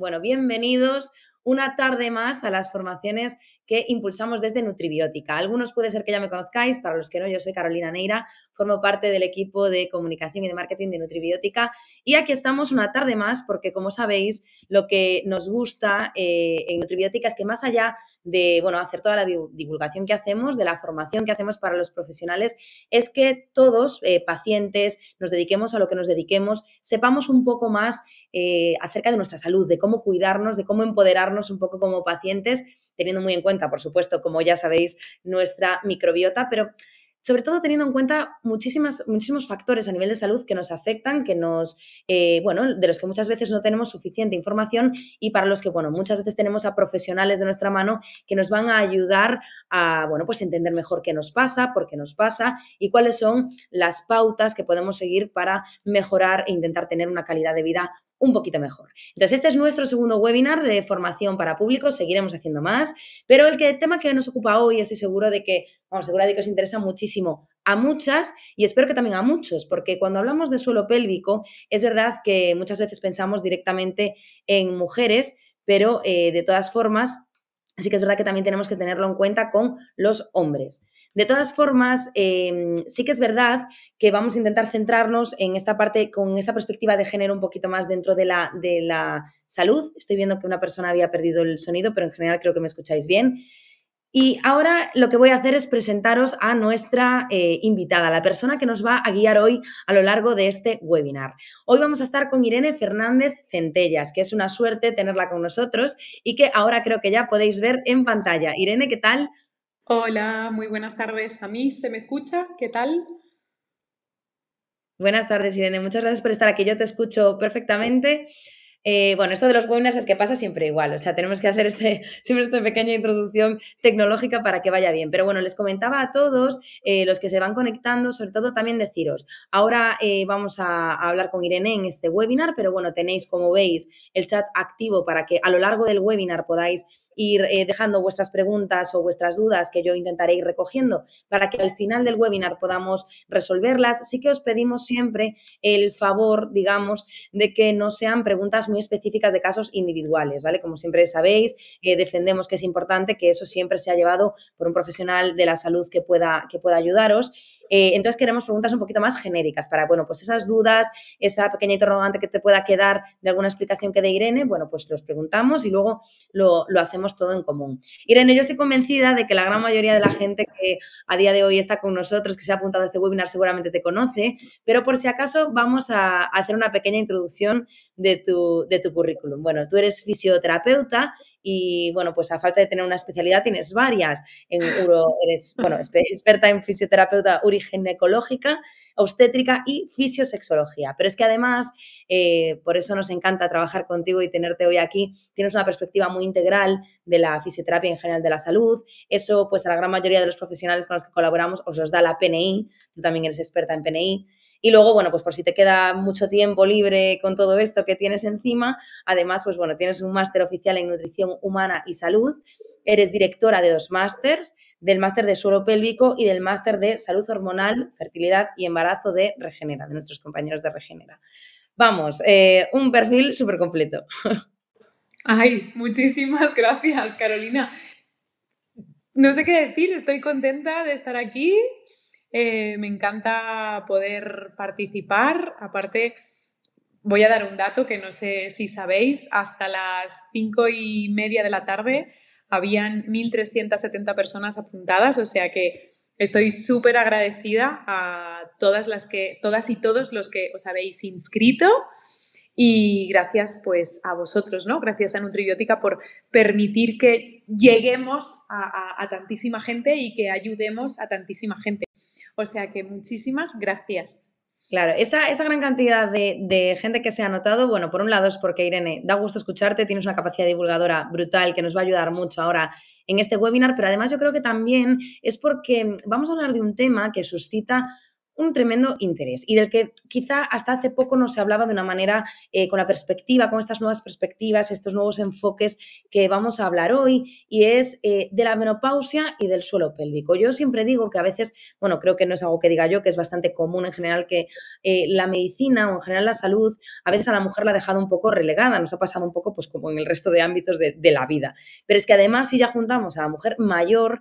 Bueno, bienvenidos una tarde más a las formaciones que impulsamos desde Nutribiótica. Algunos puede ser que ya me conozcáis, para los que no, yo soy Carolina Neira, formo parte del equipo de comunicación y de marketing de Nutribiótica y aquí estamos una tarde más porque, como sabéis, lo que nos gusta en Nutribiótica es que más allá de hacer toda la divulgación que hacemos, de la formación que hacemos para los profesionales, es que todos, pacientes, nos dediquemos a lo que nos dediquemos, sepamos un poco más acerca de nuestra salud, de cómo cuidarnos, de cómo empoderarnos un poco como pacientes, teniendo muy en cuenta, por supuesto, como ya sabéis, nuestra microbiota, pero sobre todo teniendo en cuenta muchísimos factores a nivel de salud que nos afectan, que nos, de los que muchas veces no tenemos suficiente información y para los que, muchas veces tenemos a profesionales de nuestra mano que nos van a ayudar a, entender mejor qué nos pasa, por qué nos pasa y cuáles son las pautas que podemos seguir para mejorar e intentar tener una calidad de vida un poquito mejor. Entonces, este es nuestro segundo webinar de formación para público, seguiremos haciendo más, pero el tema que nos ocupa hoy estoy segura de que, os interesa muchísimo a muchas y espero que también a muchos, porque cuando hablamos de suelo pélvico es verdad que muchas veces pensamos directamente en mujeres, pero de todas formas, así que es verdad que también tenemos que tenerlo en cuenta con los hombres. De todas formas, sí que es verdad que vamos a intentar centrarnos en esta parte, con esta perspectiva de género un poquito más dentro de la salud. Estoy viendo que una persona había perdido el sonido, pero en general creo que me escucháis bien. Y ahora lo que voy a hacer es presentaros a nuestra invitada, la persona que nos va a guiar hoy a lo largo de este webinar. Hoy vamos a estar con Irene Fernández Centellas, que es una suerte tenerla con nosotros y que ahora creo que ya podéis ver en pantalla. Irene, ¿qué tal? Hola, muy buenas tardes. ¿A mí se me escucha? ¿Qué tal? Buenas tardes, Irene. Muchas gracias por estar aquí. Yo te escucho perfectamente. Esto de los webinars es que pasa siempre igual, tenemos que hacer siempre esta pequeña introducción tecnológica para que vaya bien. Pero les comentaba a todos los que se van conectando, sobre todo también deciros, ahora vamos a hablar con Irene en este webinar, pero tenéis, como veis, el chat activo para que a lo largo del webinar podáis ir dejando vuestras preguntas o vuestras dudas que yo intentaré ir recogiendo para que al final del webinar podamos resolverlas. Sí que os pedimos siempre el favor, de que no sean preguntas muy específicas de casos individuales, ¿vale? Como siempre sabéis, defendemos que es importante que eso siempre sea llevado por un profesional de la salud que pueda ayudaros. Entonces, queremos preguntas un poquito más genéricas para, esas dudas, esa pequeña interrogante que te pueda quedar de alguna explicación que dé Irene, los preguntamos y luego lo hacemos todo en común. Irene, yo estoy convencida de que la gran mayoría de la gente que a día de hoy está con nosotros, que se ha apuntado a este webinar, seguramente te conoce, pero por si acaso vamos a hacer una pequeña introducción de tu currículum. Tú eres fisioterapeuta y, a falta de tener una especialidad tienes varias. Eres, experta en fisioterapeuta ginecológica, obstétrica y fisiosexología. Pero es que además, por eso nos encanta trabajar contigo y tenerte hoy aquí, tienes una perspectiva muy integral de la fisioterapia en general de la salud. Eso, a la gran mayoría de los profesionales con los que colaboramos os los da la PNI, tú también eres experta en PNI. Y luego, por si te queda mucho tiempo libre con todo esto que tienes encima, además, tienes un máster oficial en nutrición humana y salud, eres directora de dos másters, del máster de suelo pélvico y del máster de salud hormonal, fertilidad y embarazo de Regenera, de nuestros compañeros de Regenera. Vamos, un perfil súper completo. Ay, muchísimas gracias, Carolina. No sé qué decir, estoy contenta de estar aquí. Me encanta poder participar. Aparte, voy a dar un dato que no sé si sabéis. Hasta las 5:30 de la tarde habían 1.370 personas apuntadas, o sea que estoy súper agradecida a todas y todos los que os habéis inscrito y gracias pues a vosotros, ¿no? Gracias a Nutribiótica por permitir que lleguemos a tantísima gente y que ayudemos a tantísima gente. O sea que muchísimas gracias. Claro, esa gran cantidad de gente que se ha anotado, por un lado es porque, Irene, da gusto escucharte, tienes una capacidad divulgadora brutal que nos va a ayudar mucho ahora en este webinar, pero además yo creo que también es porque vamos a hablar de un tema que suscita un tremendo interés y del que quizá hasta hace poco no se hablaba de una manera con la perspectiva, con estas nuevas perspectivas, estos nuevos enfoques que vamos a hablar hoy, y es de la menopausia y del suelo pélvico. Yo siempre digo que a veces, bueno, creo que no es algo que diga yo, que es bastante común en general que la medicina o en general la salud, a veces a la mujer la ha dejado un poco relegada, nos ha pasado un poco pues como en el resto de ámbitos de la vida. Pero es que además si ya juntamos a la mujer mayor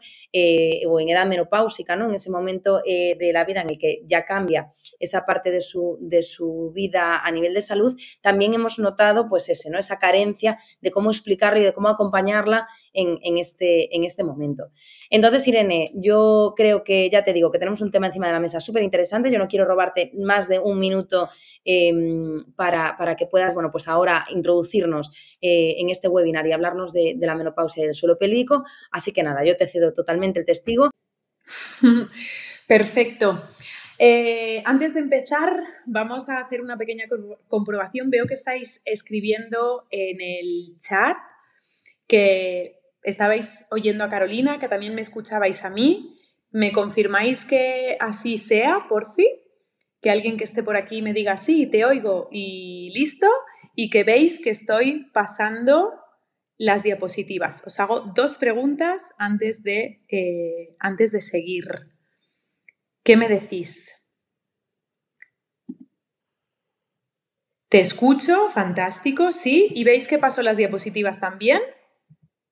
o en edad menopáusica, ¿no? En ese momento de la vida en el que ya cambia esa parte de su vida a nivel de salud, también hemos notado pues ese, ¿no? Esa carencia de cómo explicarla y de cómo acompañarla en este momento. Entonces, Irene, yo creo que ya te digo que tenemos un tema encima de la mesa súper interesante. Yo no quiero robarte más de un minuto para que puedas, bueno, pues ahora introducirnos en este webinar y hablarnos de la menopausia y del suelo pélvico. Así que nada, yo te cedo totalmente el testigo. Perfecto. Antes de empezar, vamos a hacer una pequeña comprobación. Veo que estáis escribiendo en el chat que estabais oyendo a Carolina, que también me escuchabais a mí. ¿Me confirmáis que así sea, por fin? Que alguien que esté por aquí me diga sí, te oigo y listo. Y que veis que estoy pasando las diapositivas. Os hago dos preguntas antes de seguir. ¿Qué me decís? ¿Te escucho? Fantástico, sí. ¿Y veis que paso las diapositivas también?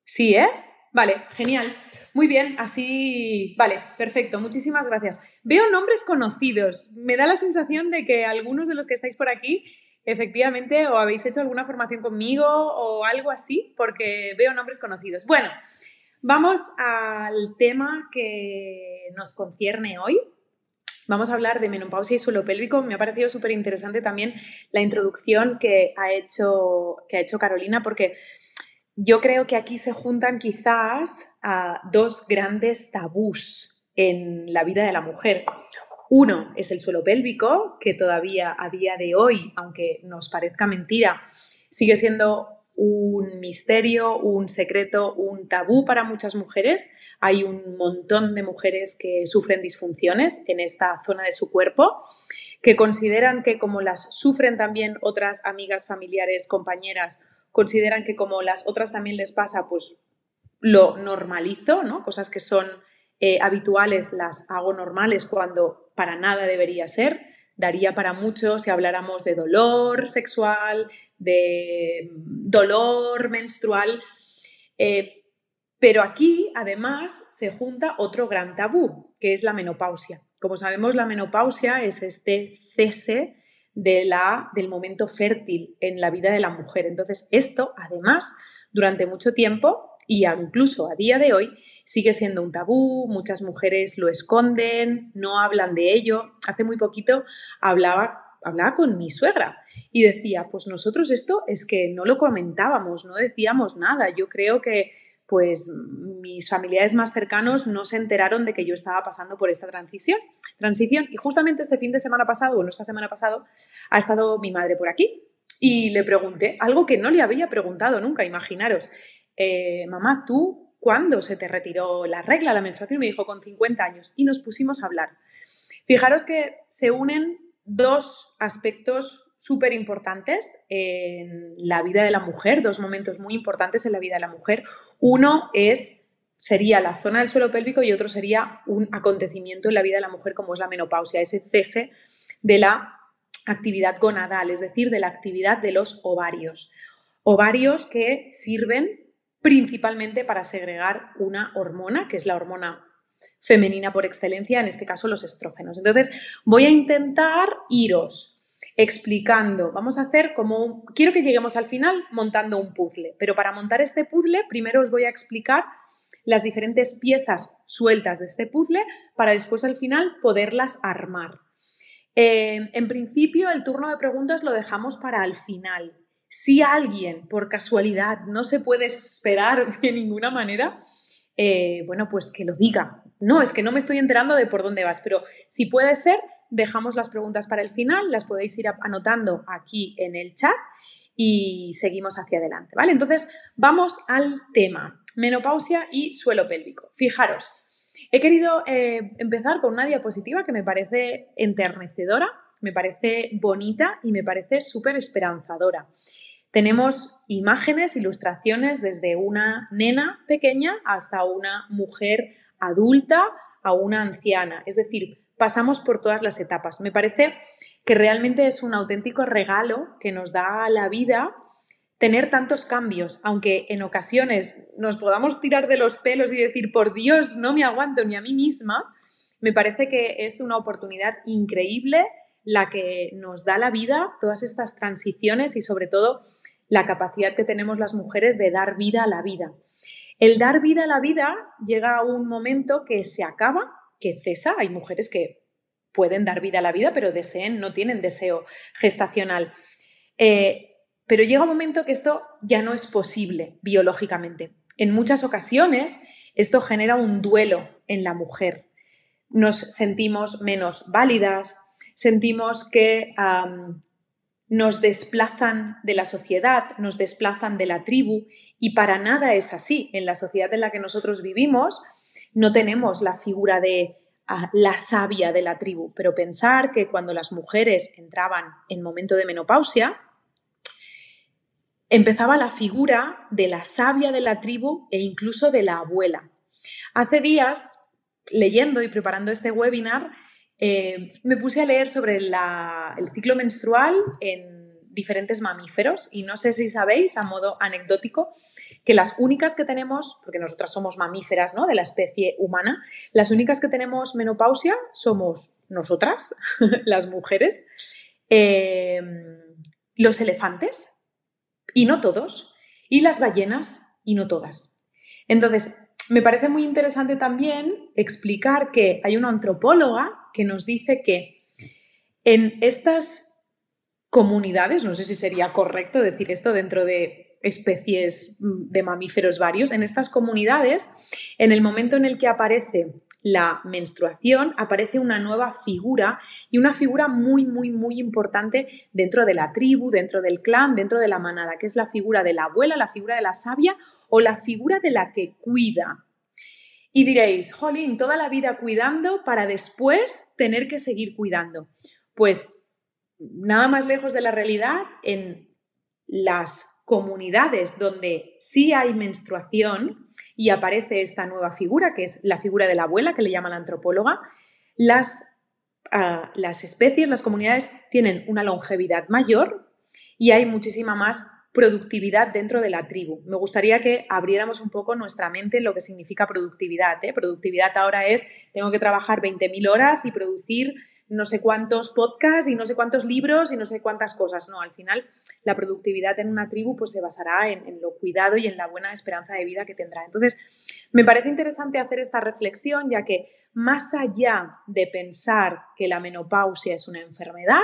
Sí, ¿eh? Vale, genial. Muy bien, así... Vale, perfecto, muchísimas gracias. Veo nombres conocidos. Me da la sensación de que algunos de los que estáis por aquí, efectivamente, o habéis hecho alguna formación conmigo o algo así, porque veo nombres conocidos. Bueno, vamos al tema que nos concierne hoy. Vamos a hablar de menopausia y suelo pélvico. Me ha parecido súper interesante también la introducción que ha hecho Carolina, porque yo creo que aquí se juntan quizás a dos grandes tabús en la vida de la mujer. Uno es el suelo pélvico, que todavía a día de hoy, aunque nos parezca mentira, sigue siendo un misterio, un secreto, un tabú para muchas mujeres. Hay un montón de mujeres que sufren disfunciones en esta zona de su cuerpo, que consideran que como las sufren también otras amigas, familiares, compañeras, consideran que como las otras también les pasa, pues lo normalizo, ¿no? Cosas que son habituales las hago normales cuando para nada debería ser. Daría para mucho si habláramos de dolor sexual, de dolor menstrual. Pero aquí, además, se junta otro gran tabú, que es la menopausia. Como sabemos, la menopausia es este cese del momento fértil en la vida de la mujer. Entonces, esto, además, durante mucho tiempo y incluso a día de hoy, sigue siendo un tabú, muchas mujeres lo esconden, no hablan de ello. Hace muy poquito hablaba con mi suegra y decía, pues nosotros esto es que no lo comentábamos, no decíamos nada. Yo creo que pues mis familiares más cercanos no se enteraron de que yo estaba pasando por esta transición. Y justamente este fin de semana pasado, bueno, esta semana pasado, ha estado mi madre por aquí y le pregunté algo que no le había preguntado nunca, imaginaros. Mamá, ¿tú cuándo se te retiró la regla, la menstruación? Me dijo, con 50 años. Y nos pusimos a hablar. Fijaros que se unen dos aspectos súper importantes en la vida de la mujer, dos momentos muy importantes en la vida de la mujer. Uno sería la zona del suelo pélvico y otro sería un acontecimiento en la vida de la mujer como es la menopausia, ese cese de la actividad gonadal, es decir, de la actividad de los ovarios. Ovarios que sirven principalmente para segregar una hormona, que es la hormona femenina por excelencia, en este caso los estrógenos. Entonces, voy a intentar iros explicando. Vamos a hacer como... Quiero que lleguemos al final montando un puzzle, pero para montar este puzzle, primero os voy a explicar las diferentes piezas sueltas de este puzzle para después al final poderlas armar. En principio, el turno de preguntas lo dejamos para al final. Si alguien, por casualidad, no se puede esperar de ninguna manera, bueno, pues que lo diga. No, es que no me estoy enterando de por dónde vas, pero si puede ser, dejamos las preguntas para el final, las podéis ir anotando aquí en el chat y seguimos hacia adelante, ¿vale? Entonces, vamos al tema, menopausia y suelo pélvico. Fijaros, He querido empezar con una diapositiva que me parece enternecedora, me parece bonita y me parece súper esperanzadora. Tenemos imágenes, ilustraciones desde una nena pequeña hasta una mujer adulta a una anciana. Es decir, pasamos por todas las etapas. Me parece que realmente es un auténtico regalo que nos da la vida tener tantos cambios, aunque en ocasiones nos podamos tirar de los pelos y decir, por Dios, no me aguanto ni a mí misma. Me parece que es una oportunidad increíble la que nos da la vida, todas estas transiciones y sobre todo la capacidad que tenemos las mujeres de dar vida a la vida. El dar vida a la vida llega a un momento que se acaba, que cesa. Hay mujeres que pueden dar vida a la vida, pero deseen, no tienen deseo gestacional. Pero llega un momento que esto ya no es posible biológicamente. En muchas ocasiones esto genera un duelo en la mujer. Nos sentimos menos válidas, sentimos que nos desplazan de la sociedad, nos desplazan de la tribu y para nada es así. En la sociedad en la que nosotros vivimos no tenemos la figura de la sabia de la tribu, pero pensar que cuando las mujeres entraban en momento de menopausia, empezaba la figura de la sabia de la tribu e incluso de la abuela. Hace días, leyendo y preparando este webinar, me puse a leer sobre el ciclo menstrual en diferentes mamíferos y no sé si sabéis, a modo anecdótico, que las únicas que tenemos, porque nosotras somos mamíferas, ¿no?, de la especie humana, las únicas que tenemos menopausia somos nosotras, las mujeres, los elefantes, y no todos, y las ballenas, y no todas. Entonces, me parece muy interesante también explicar que hay una antropóloga que nos dice que en estas comunidades, no sé si sería correcto decir esto dentro de especies de mamíferos varios, en estas comunidades, en el momento en el que aparece la menstruación, aparece una nueva figura y una figura muy, muy, muy importante dentro de la tribu, dentro del clan, dentro de la manada, que es la figura de la abuela, la figura de la sabia o la figura de la que cuida. Y diréis, jolín, toda la vida cuidando para después tener que seguir cuidando. Pues nada más lejos de la realidad, en las comunidades donde sí hay menstruación y aparece esta nueva figura, que es la figura de la abuela, que le llama la antropóloga, las especies, las comunidades tienen una longevidad mayor y hay muchísima más productividad dentro de la tribu. Me gustaría que abriéramos un poco nuestra mente en lo que significa productividad, ¿eh? Productividad ahora es, tengo que trabajar 20.000 horas y producir no sé cuántos podcasts y no sé cuántos libros y no sé cuántas cosas. No, al final la productividad en una tribu pues se basará en lo cuidado y en la buena esperanza de vida que tendrá. Entonces, me parece interesante hacer esta reflexión, ya que más allá de pensar que la menopausia es una enfermedad,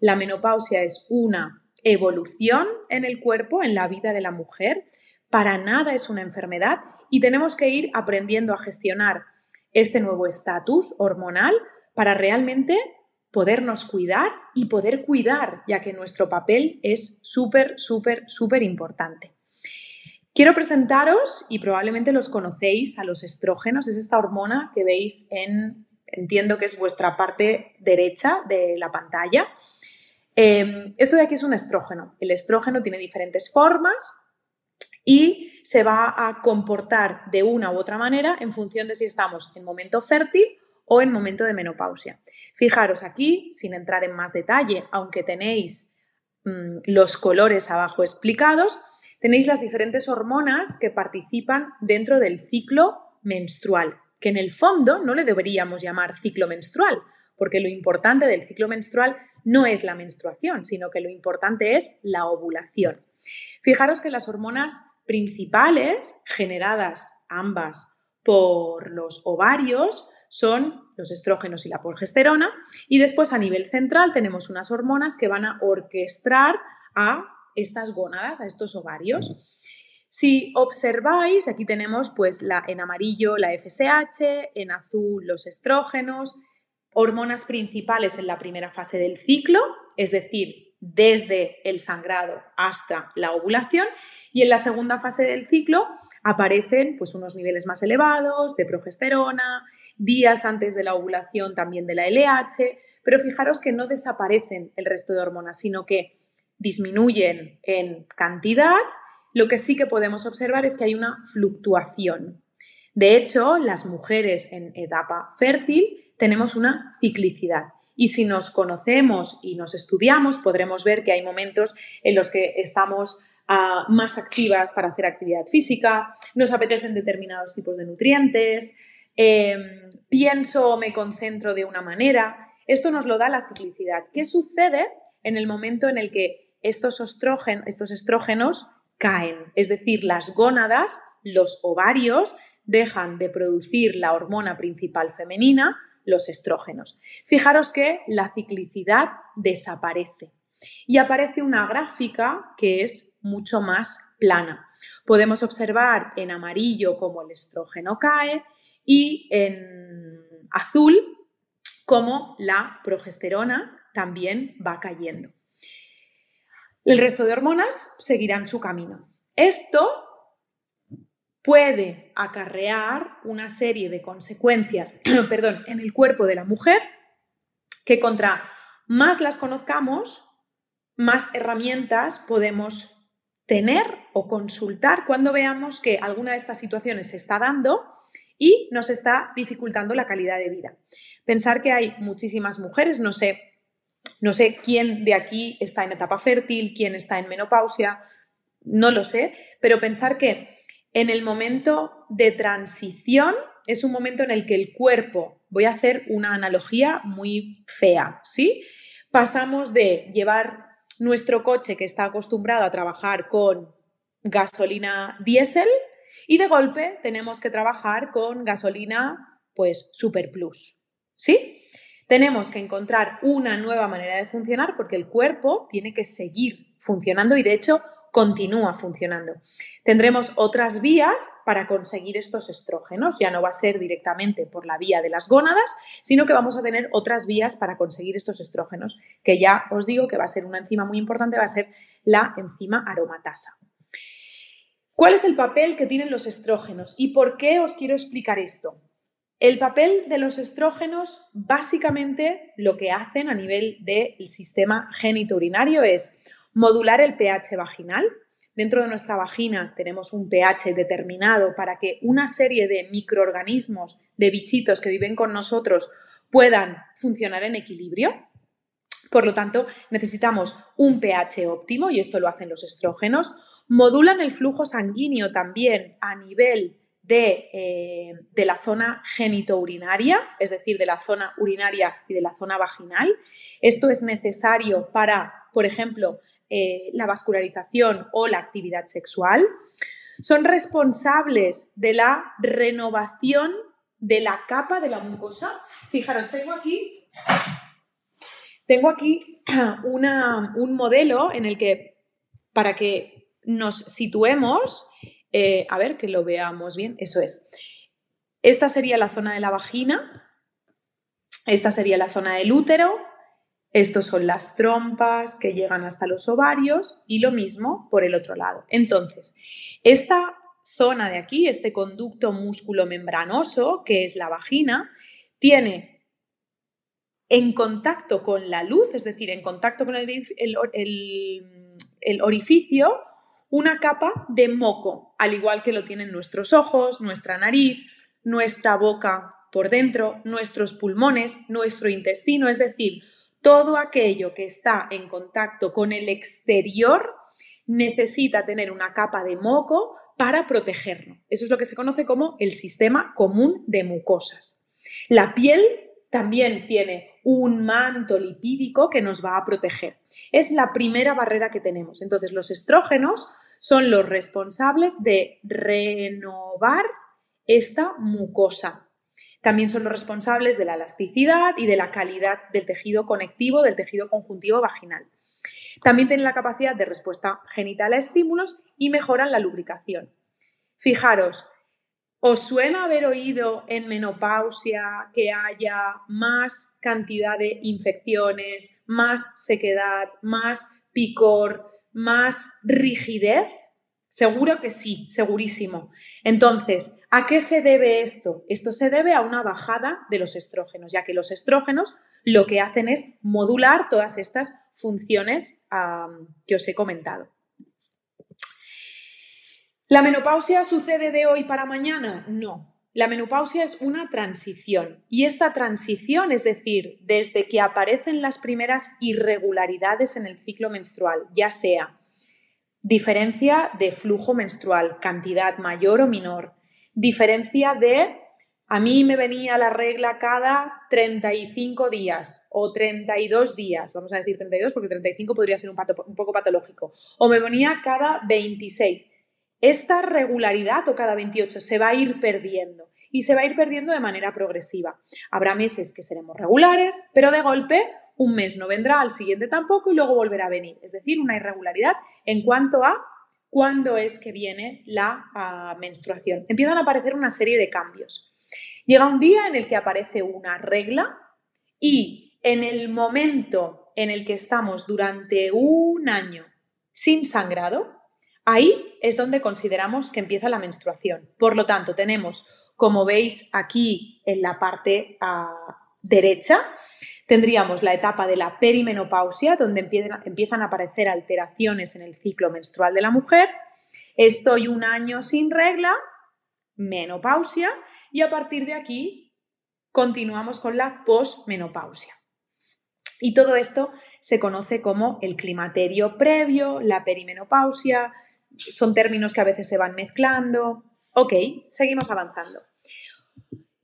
la menopausia es una evolución en el cuerpo, en la vida de la mujer, para nada es una enfermedad y tenemos que ir aprendiendo a gestionar este nuevo estatus hormonal para realmente podernos cuidar y poder cuidar, ya que nuestro papel es súper importante. Quiero presentaros, y probablemente los conocéis, a los estrógenos. Es esta hormona que veis entiendo que es vuestra parte derecha de la pantalla. Esto de aquí es un estrógeno. El estrógeno tiene diferentes formas y se va a comportar de una u otra manera en función de si estamos en momento fértil o en momento de menopausia. Fijaros aquí, sin entrar en más detalle, aunque tenéis los colores abajo explicados, tenéis las diferentes hormonas que participan dentro del ciclo menstrual, que en el fondo no le deberíamos llamar ciclo menstrual, porque lo importante del ciclo menstrual no es la menstruación, sino que lo importante es la ovulación. Fijaros que las hormonas principales generadas ambas por los ovarios son los estrógenos y la progesterona, y después a nivel central tenemos unas hormonas que van a orquestar a estas gónadas, a estos ovarios. Si observáis, aquí tenemos pues en amarillo la FSH, en azul los estrógenos, hormonas principales en la primera fase del ciclo, es decir, desde el sangrado hasta la ovulación, y en la segunda fase del ciclo aparecen pues unos niveles más elevados de progesterona, días antes de la ovulación también de la LH, pero fijaros que no desaparecen el resto de hormonas, sino que disminuyen en cantidad. Lo que sí que podemos observar es que hay una fluctuación. De hecho, las mujeres en etapa fértil tenemos una ciclicidad. Y si nos conocemos y nos estudiamos, podremos ver que hay momentos en los que estamos más activas para hacer actividad física, nos apetecen determinados tipos de nutrientes, pienso o me concentro de una manera. Esto nos lo da la ciclicidad. ¿Qué sucede en el momento en el que estos estrógenos caen? Es decir, las gónadas, los ovarios, dejan de producir la hormona principal femenina, los estrógenos. Fijaros que la ciclicidad desaparece y aparece una gráfica que es mucho más plana. Podemos observar en amarillo cómo el estrógeno cae y en azul cómo la progesterona también va cayendo. El resto de hormonas seguirán su camino. Esto puede acarrear una serie de consecuencias en el cuerpo de la mujer, que contra más las conozcamos, más herramientas podemos tener o consultar cuando veamos que alguna de estas situaciones se está dando y nos está dificultando la calidad de vida. Pensar que hay muchísimas mujeres, no sé quién de aquí está en etapa fértil, quién está en menopausia, no lo sé, pero pensar que en el momento de transición es un momento en el que el cuerpo, voy a hacer una analogía muy fea, ¿sí? Pasamos de llevar nuestro coche que está acostumbrado a trabajar con gasolina diésel y de golpe tenemos que trabajar con gasolina pues super plus, ¿sí? Tenemos que encontrar una nueva manera de funcionar porque el cuerpo tiene que seguir funcionando y de hecho continúa funcionando. Tendremos otras vías para conseguir estos estrógenos, ya no va a ser directamente por la vía de las gónadas, sino que vamos a tener otras vías para conseguir estos estrógenos, que ya os digo que va a ser una enzima muy importante, va a ser la enzima aromatasa. ¿Cuál es el papel que tienen los estrógenos y por qué os quiero explicar esto? El papel de los estrógenos, básicamente lo que hacen a nivel del sistema genitourinario es modular el pH vaginal. Dentro de nuestra vagina tenemos un pH determinado para que una serie de microorganismos, de bichitos que viven con nosotros, puedan funcionar en equilibrio. Por lo tanto, necesitamos un pH óptimo y esto lo hacen los estrógenos. Modulan el flujo sanguíneo también a nivel de la zona genitourinaria, es decir, de la zona urinaria y de la zona vaginal. Esto es necesario para, por ejemplo, la vascularización o la actividad sexual. Son responsables de la renovación de la capa de la mucosa. Fijaros, tengo aquí un modelo en el que, para que nos situemos, a ver que lo veamos bien, eso es. Esta sería la zona de la vagina, esta sería la zona del útero, estos son las trompas que llegan hasta los ovarios y lo mismo por el otro lado. Entonces, esta zona de aquí, este conducto músculo-membranoso, que es la vagina, tiene en contacto con la luz, es decir, en contacto con el orificio, una capa de moco, al igual que lo tienen nuestros ojos, nuestra nariz, nuestra boca por dentro, nuestros pulmones, nuestro intestino, es decir, todo aquello que está en contacto con el exterior necesita tener una capa de moco para protegerlo. Eso es lo que se conoce como el sistema común de mucosas. La piel también tiene un manto lipídico que nos va a proteger. Es la primera barrera que tenemos. Entonces, los estrógenos son los responsables de renovar esta mucosa. También son los responsables de la elasticidad y de la calidad del tejido conectivo, del tejido conjuntivo vaginal. También tienen la capacidad de respuesta genital a estímulos y mejoran la lubricación. Fijaros, ¿Os suena haber oído en menopausia que haya más cantidad de infecciones, más sequedad, más picor, más rigidez? Seguro que sí, segurísimo. Entonces, ¿a qué se debe esto? Esto se debe a una bajada de los estrógenos, ya que los estrógenos lo que hacen es modular todas estas funciones que os he comentado. ¿La menopausia sucede de hoy para mañana? No. La menopausia es una transición y esta transición, es decir, desde que aparecen las primeras irregularidades en el ciclo menstrual, ya sea diferencia de flujo menstrual, cantidad mayor o menor, diferencia de a mí me venía la regla cada 35 días o 32 días, vamos a decir 32 porque 35 podría ser un poco patológico, o me venía cada 26. Esta regularidad o cada 28 se va a ir perdiendo y se va a ir perdiendo de manera progresiva. Habrá meses que seremos regulares, pero de golpe un mes no vendrá, al siguiente tampoco y luego volverá a venir. Es decir, una irregularidad en cuanto a cuándo es que viene la menstruación. Empiezan a aparecer una serie de cambios. Llega un día en el que aparece una regla y en el momento en el que estamos durante un año sin sangrado, ahí es donde consideramos que empieza la menstruación. Por lo tanto, tenemos, como veis aquí en la parte derecha, tendríamos la etapa de la perimenopausia, donde empiezan a aparecer alteraciones en el ciclo menstrual de la mujer. Estoy un año sin regla, menopausia, y a partir de aquí continuamos con la posmenopausia. Y todo esto se conoce como el climaterio previo, la perimenopausia. Son términos que a veces se van mezclando. Ok, seguimos avanzando.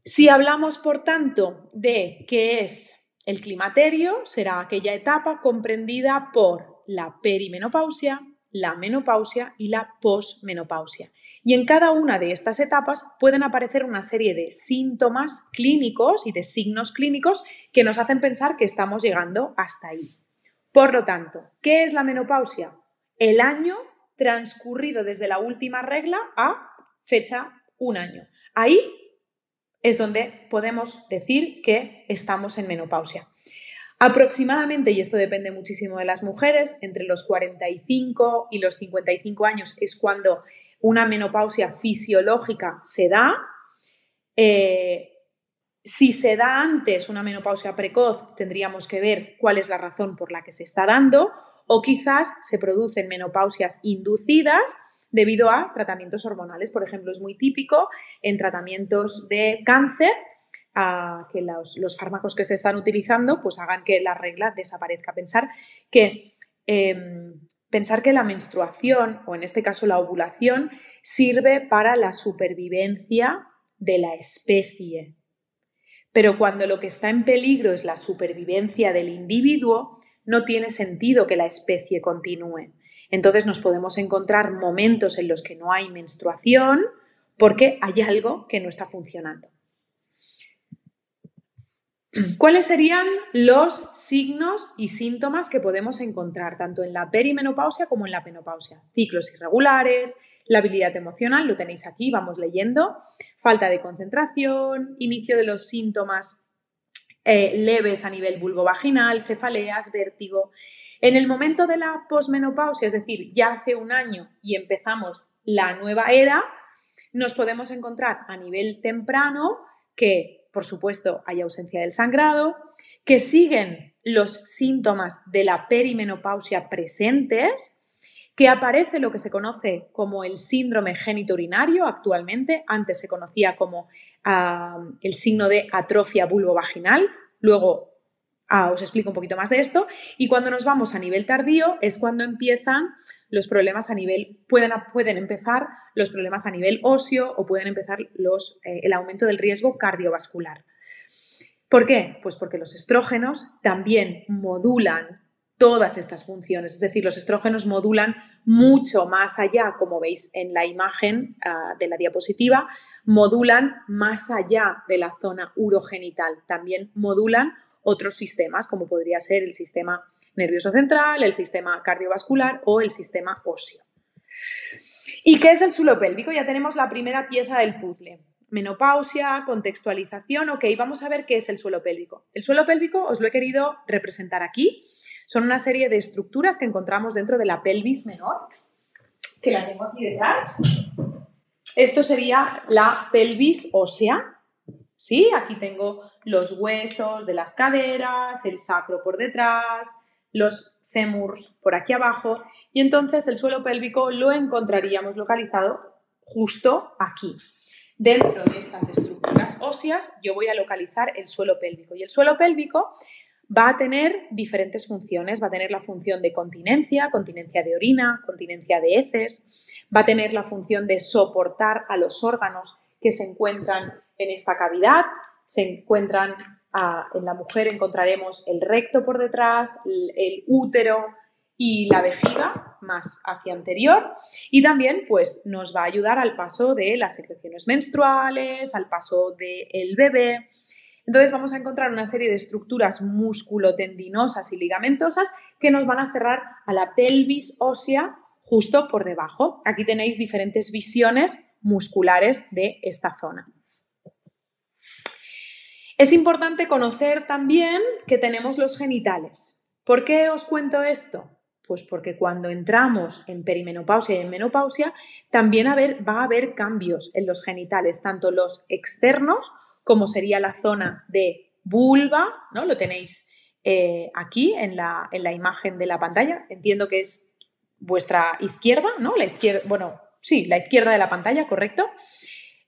Si hablamos, por tanto, de qué es el climaterio, será aquella etapa comprendida por la perimenopausia, la menopausia y la posmenopausia. Y en cada una de estas etapas pueden aparecer una serie de síntomas clínicos y de signos clínicos que nos hacen pensar que estamos llegando hasta ahí. Por lo tanto, ¿qué es la menopausia? El año transcurrido desde la última regla a fecha un año. Ahí es donde podemos decir que estamos en menopausia. Aproximadamente, y esto depende muchísimo de las mujeres, entre los 45 y los 55 años es cuando una menopausia fisiológica se da. Si se da antes una menopausia precoz, tendríamos que ver cuál es la razón por la que se está dando, o quizás se producen menopausias inducidas debido a tratamientos hormonales. Por ejemplo, es muy típico en tratamientos de cáncer que los fármacos que se están utilizando pues hagan que la regla desaparezca. Pensar que la menstruación, o en este caso la ovulación, sirve para la supervivencia de la especie. Pero cuando lo que está en peligro es la supervivencia del individuo, no tiene sentido que la especie continúe. Entonces nos podemos encontrar momentos en los que no hay menstruación porque hay algo que no está funcionando. ¿Cuáles serían los signos y síntomas que podemos encontrar tanto en la perimenopausia como en la menopausia? Ciclos irregulares, la labilidad emocional, lo tenéis aquí, vamos leyendo, falta de concentración, inicio de los síntomas leves a nivel vulvovaginal, cefaleas, vértigo. En el momento de la posmenopausia, es decir, ya hace un año y empezamos la nueva era, nos podemos encontrar a nivel temprano que, por supuesto, hay ausencia del sangrado, que siguen los síntomas de la perimenopausia presentes, que aparece lo que se conoce como el síndrome genitourinario actualmente, antes se conocía como el signo de atrofia vulvovaginal, luego os explico un poquito más de esto, y cuando nos vamos a nivel tardío es cuando empiezan los problemas a nivel, pueden empezar los problemas a nivel óseo o pueden empezar el aumento del riesgo cardiovascular. ¿Por qué? Pues porque los estrógenos también modulan todas estas funciones, es decir, los estrógenos modulan mucho más allá, como veis en la imagen de la diapositiva, modulan más allá de la zona urogenital, también modulan otros sistemas, como podría ser el sistema nervioso central, el sistema cardiovascular o el sistema óseo. ¿Y qué es el suelo pélvico? Ya tenemos la primera pieza del puzzle. menopausia, contextualización. Ok, vamos a ver qué es el suelo pélvico. El suelo pélvico os lo he querido representar aquí. Son una serie de estructuras que encontramos dentro de la pelvis menor, que la tengo aquí detrás. Esto sería la pelvis ósea, ¿sí? Aquí tengo los huesos de las caderas, el sacro por detrás, los fémurs por aquí abajo, y entonces el suelo pélvico lo encontraríamos localizado justo aquí. Dentro de estas estructuras óseas yo voy a localizar el suelo pélvico, y el suelo pélvico va a tener diferentes funciones, va a tener la función de continencia, continencia de orina, continencia de heces, va a tener la función de soportar a los órganos que se encuentran en esta cavidad, se encuentran en la mujer encontraremos el recto por detrás, el útero y la vejiga más hacia anterior, y también pues nos va a ayudar al paso de las secreciones menstruales, al paso del bebé. Entonces vamos a encontrar una serie de estructuras musculotendinosas y ligamentosas que nos van a cerrar a la pelvis ósea justo por debajo. Aquí tenéis diferentes visiones musculares de esta zona. Es importante conocer también que tenemos los genitales. ¿Por qué os cuento esto? Pues porque cuando entramos en perimenopausia y en menopausia también va a haber cambios en los genitales, tanto los externos, como sería la zona de vulva, ¿no? Lo tenéis aquí en la imagen de la pantalla, entiendo que es vuestra izquierda, ¿no? La izquierda de la pantalla, correcto.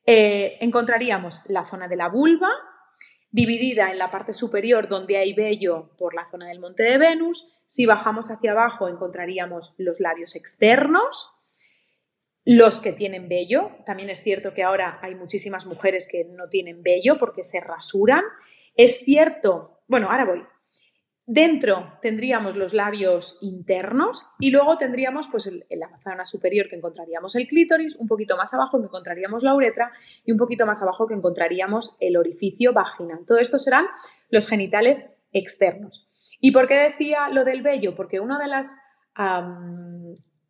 Encontraríamos la zona de la vulva, dividida en la parte superior donde hay vello por la zona del monte de Venus. Si bajamos hacia abajo encontraríamos los labios externos, los que tienen vello. También es cierto que ahora hay muchísimas mujeres que no tienen vello porque se rasuran. Es cierto, ahora voy. Dentro tendríamos los labios internos y luego tendríamos pues en la zona superior que encontraríamos el clítoris, un poquito más abajo que encontraríamos la uretra y un poquito más abajo que encontraríamos el orificio vaginal. Todo esto serán los genitales externos. ¿Y por qué decía lo del vello? Porque una de las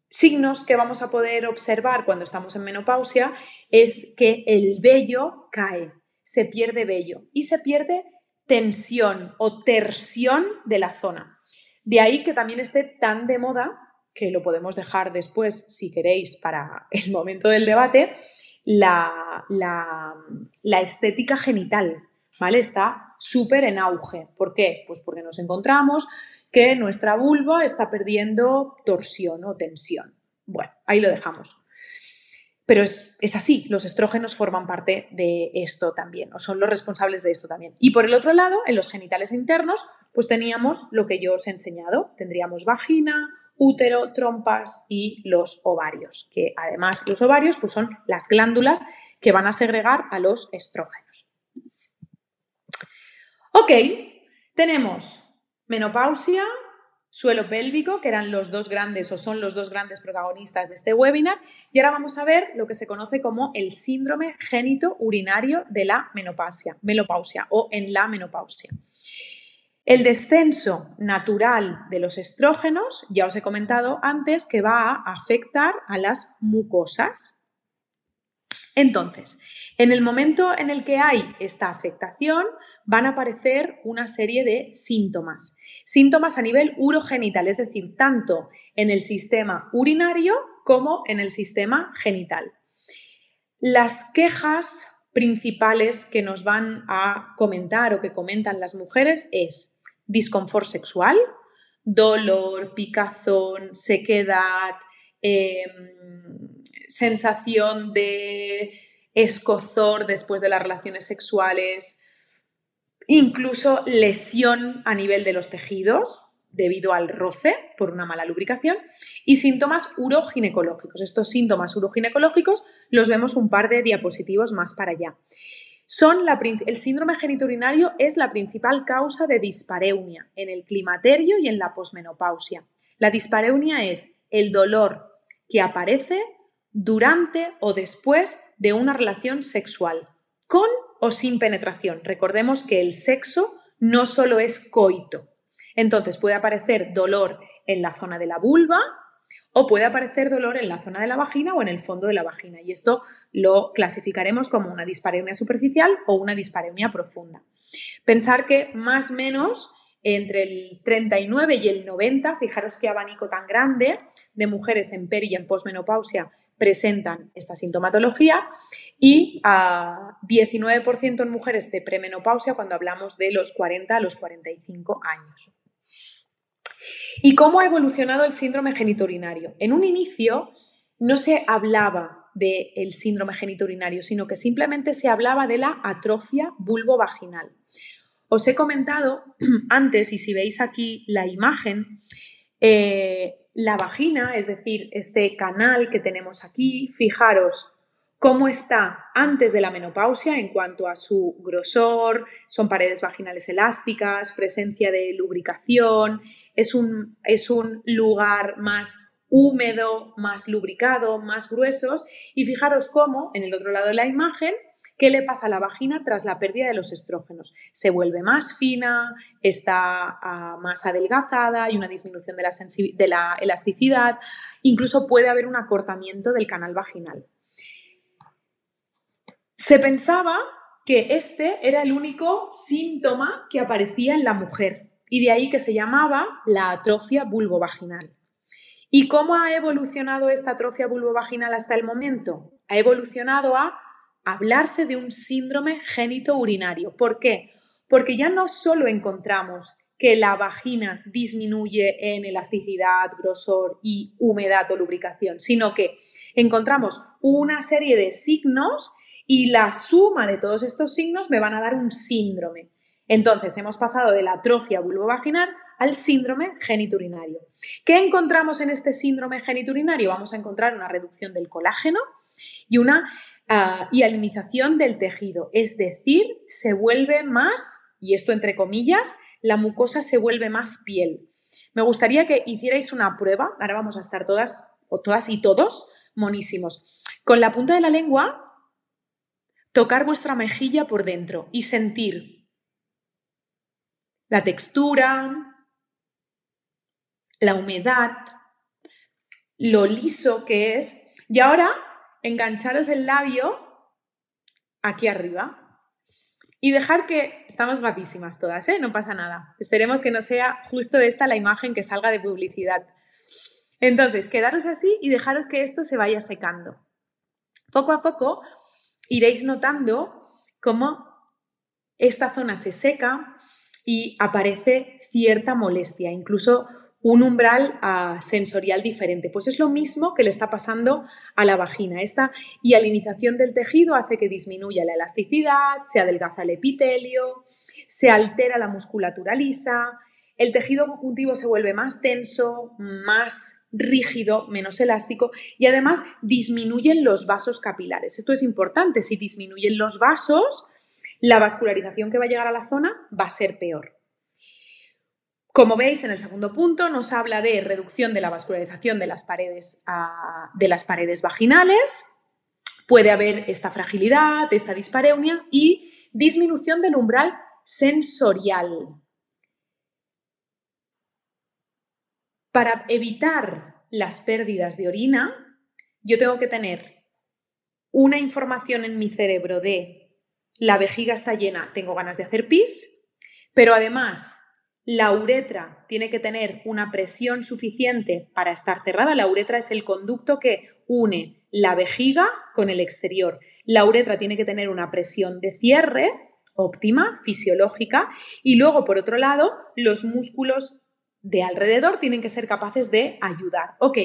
signos que vamos a poder observar cuando estamos en menopausia es que el vello cae, se pierde vello y se pierde tensión o tersión de la zona. De ahí que también esté tan de moda, que lo podemos dejar después si queréis para el momento del debate, la estética genital, ¿vale? Está súper en auge. ¿Por qué? Pues porque nos encontramos que nuestra vulva está perdiendo torsión o tensión. Bueno, ahí lo dejamos. Pero es así, los estrógenos forman parte de esto también, o son los responsables de esto también. Y por el otro lado, en los genitales internos, pues teníamos lo que yo os he enseñado. Tendríamos vagina, útero, trompas y los ovarios, que además los ovarios pues son las glándulas que van a segregar a los estrógenos. Ok, tenemos menopausia, suelo pélvico, que eran los dos grandes o son los dos grandes protagonistas de este webinar, y ahora vamos a ver lo que se conoce como el síndrome génito-urinario de la menopausia o en la menopausia. El descenso natural de los estrógenos, ya os he comentado antes, que va a afectar a las mucosas. Entonces, en el momento en el que hay esta afectación van a aparecer una serie de síntomas. Síntomas a nivel urogenital, es decir, tanto en el sistema urinario como en el sistema genital. Las quejas principales que nos van a comentar o que comentan las mujeres es disconfort sexual, dolor, picazón, sequedad, sensación de escozor después de las relaciones sexuales, incluso lesión a nivel de los tejidos debido al roce por una mala lubricación y síntomas uroginecológicos. Estos síntomas uroginecológicos los vemos un par de diapositivos más para allá. El síndrome genitourinario es la principal causa de dispareunia en el climaterio y en la posmenopausia. La dispareunia es el dolor que aparece durante o después de una relación sexual, con o sin penetración. Recordemos que el sexo no solo es coito. Entonces puede aparecer dolor en la zona de la vulva, o puede aparecer dolor en la zona de la vagina o en el fondo de la vagina, y esto lo clasificaremos como una dispareunia superficial o una dispareunia profunda. Pensar que más o menos entre el 39 y el 90, fijaros qué abanico tan grande de mujeres en peri y en posmenopausia presentan esta sintomatología, y a 19% en mujeres de premenopausia cuando hablamos de los 40 a los 45 años. ¿Y cómo ha evolucionado el síndrome geniturinario? En un inicio no se hablaba del síndrome geniturinario, sino que simplemente se hablaba de la atrofia vulvovaginal. Os he comentado antes, y si veis aquí la imagen, la vagina, es decir, este canal que tenemos aquí, fijaros cómo está antes de la menopausia en cuanto a su grosor, son paredes vaginales elásticas, presencia de lubricación, es un lugar más húmedo, más lubricado, más gruesos, y fijaros cómo, en el otro lado de la imagen, ¿qué le pasa a la vagina tras la pérdida de los estrógenos? Se vuelve más fina, está más adelgazada, hay una disminución de la elasticidad, incluso puede haber un acortamiento del canal vaginal. Se pensaba que este era el único síntoma que aparecía en la mujer, y de ahí que se llamaba la atrofia vulvovaginal. ¿Y cómo ha evolucionado esta atrofia vulvovaginal hasta el momento? Ha evolucionado a hablarse de un síndrome genitourinario. ¿Por qué? Porque ya no solo encontramos que la vagina disminuye en elasticidad, grosor y humedad o lubricación, sino que encontramos una serie de signos y la suma de todos estos signos me van a dar un síndrome. Entonces, hemos pasado de la atrofia vulvovaginal al síndrome geniturinario. ¿Qué encontramos en este síndrome geniturinario? Vamos a encontrar una reducción del colágeno y una alinización del tejido, es decir, se vuelve más, y esto entre comillas, la mucosa se vuelve más piel. Me gustaría que hicierais una prueba, ahora vamos a estar todas y todos monísimos. Con la punta de la lengua, tocar vuestra mejilla por dentro y sentir la textura, la humedad, lo liso que es, y ahora engancharos el labio aquí arriba y dejar que... Estamos guapísimas todas, ¿eh? No pasa nada. Esperemos que no sea justo esta la imagen que salga de publicidad. Entonces, quedaros así y dejaros que esto se vaya secando. Poco a poco iréis notando cómo esta zona se seca y aparece cierta molestia, incluso un umbral sensorial diferente. Pues es lo mismo que le está pasando a la vagina. Esta hialinización del tejido hace que disminuya la elasticidad, se adelgaza el epitelio, se altera la musculatura lisa, el tejido conjuntivo se vuelve más tenso, más rígido, menos elástico, y además disminuyen los vasos capilares. Esto es importante. Si disminuyen los vasos, la vascularización que va a llegar a la zona va a ser peor. Como veis, en el segundo punto nos habla de reducción de la vascularización de las paredes vaginales, puede haber esta fragilidad, esta dispareunia y disminución del umbral sensorial. Para evitar las pérdidas de orina, yo tengo que tener una información en mi cerebro de la vejiga está llena, tengo ganas de hacer pis, pero además la uretra tiene que tener una presión suficiente para estar cerrada. La uretra es el conducto que une la vejiga con el exterior. La uretra tiene que tener una presión de cierre óptima, fisiológica, y luego, por otro lado, los músculos de alrededor tienen que ser capaces de ayudar. Ok,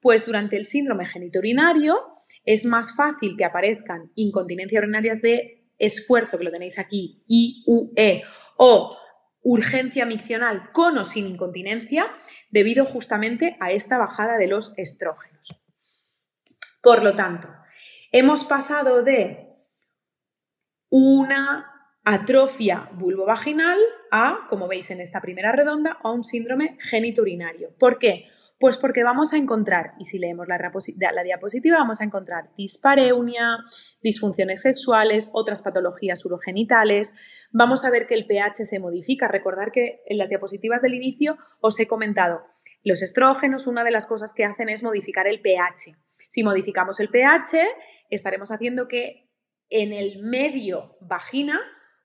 pues durante el síndrome geniturinario es más fácil que aparezcan incontinencias urinarias de esfuerzo, que lo tenéis aquí, IUE, o urgencia miccional con o sin incontinencia debido justamente a esta bajada de los estrógenos. Por lo tanto, hemos pasado de una atrofia vulvovaginal a, como veis en esta primera redonda, a un síndrome geniturinario. ¿Por qué? Pues porque vamos a encontrar, y si leemos la diapositiva, vamos a encontrar dispareunia, disfunciones sexuales, otras patologías urogenitales. Vamos a ver que el pH se modifica. Recordad que en las diapositivas del inicio os he comentado Los estrógenos, una de las cosas que hacen es modificar el pH. Si modificamos el pH, estaremos haciendo que en el medio vagina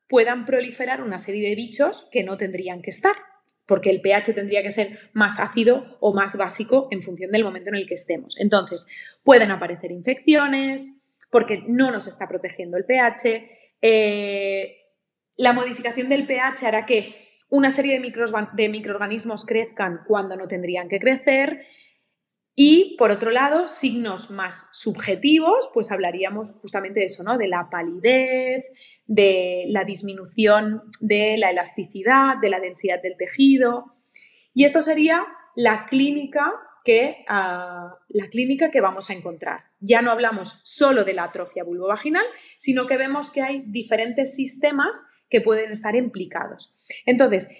puedan proliferar una serie de bichos que no tendrían que estar, porque el pH tendría que ser más ácido o más básico en función del momento en el que estemos. Entonces, pueden aparecer infecciones porque no nos está protegiendo el pH. La modificación del pH hará que una serie de microorganismos crezcan cuando no tendrían que crecer. Y, por otro lado, signos más subjetivos, pues hablaríamos justamente de eso, ¿no? De la palidez, de la disminución de la elasticidad, de la densidad del tejido. Y esto sería la clínica que vamos a encontrar. Ya no hablamos solo de la atrofia vulvovaginal, sino que vemos que hay diferentes sistemas que pueden estar implicados. Entonces,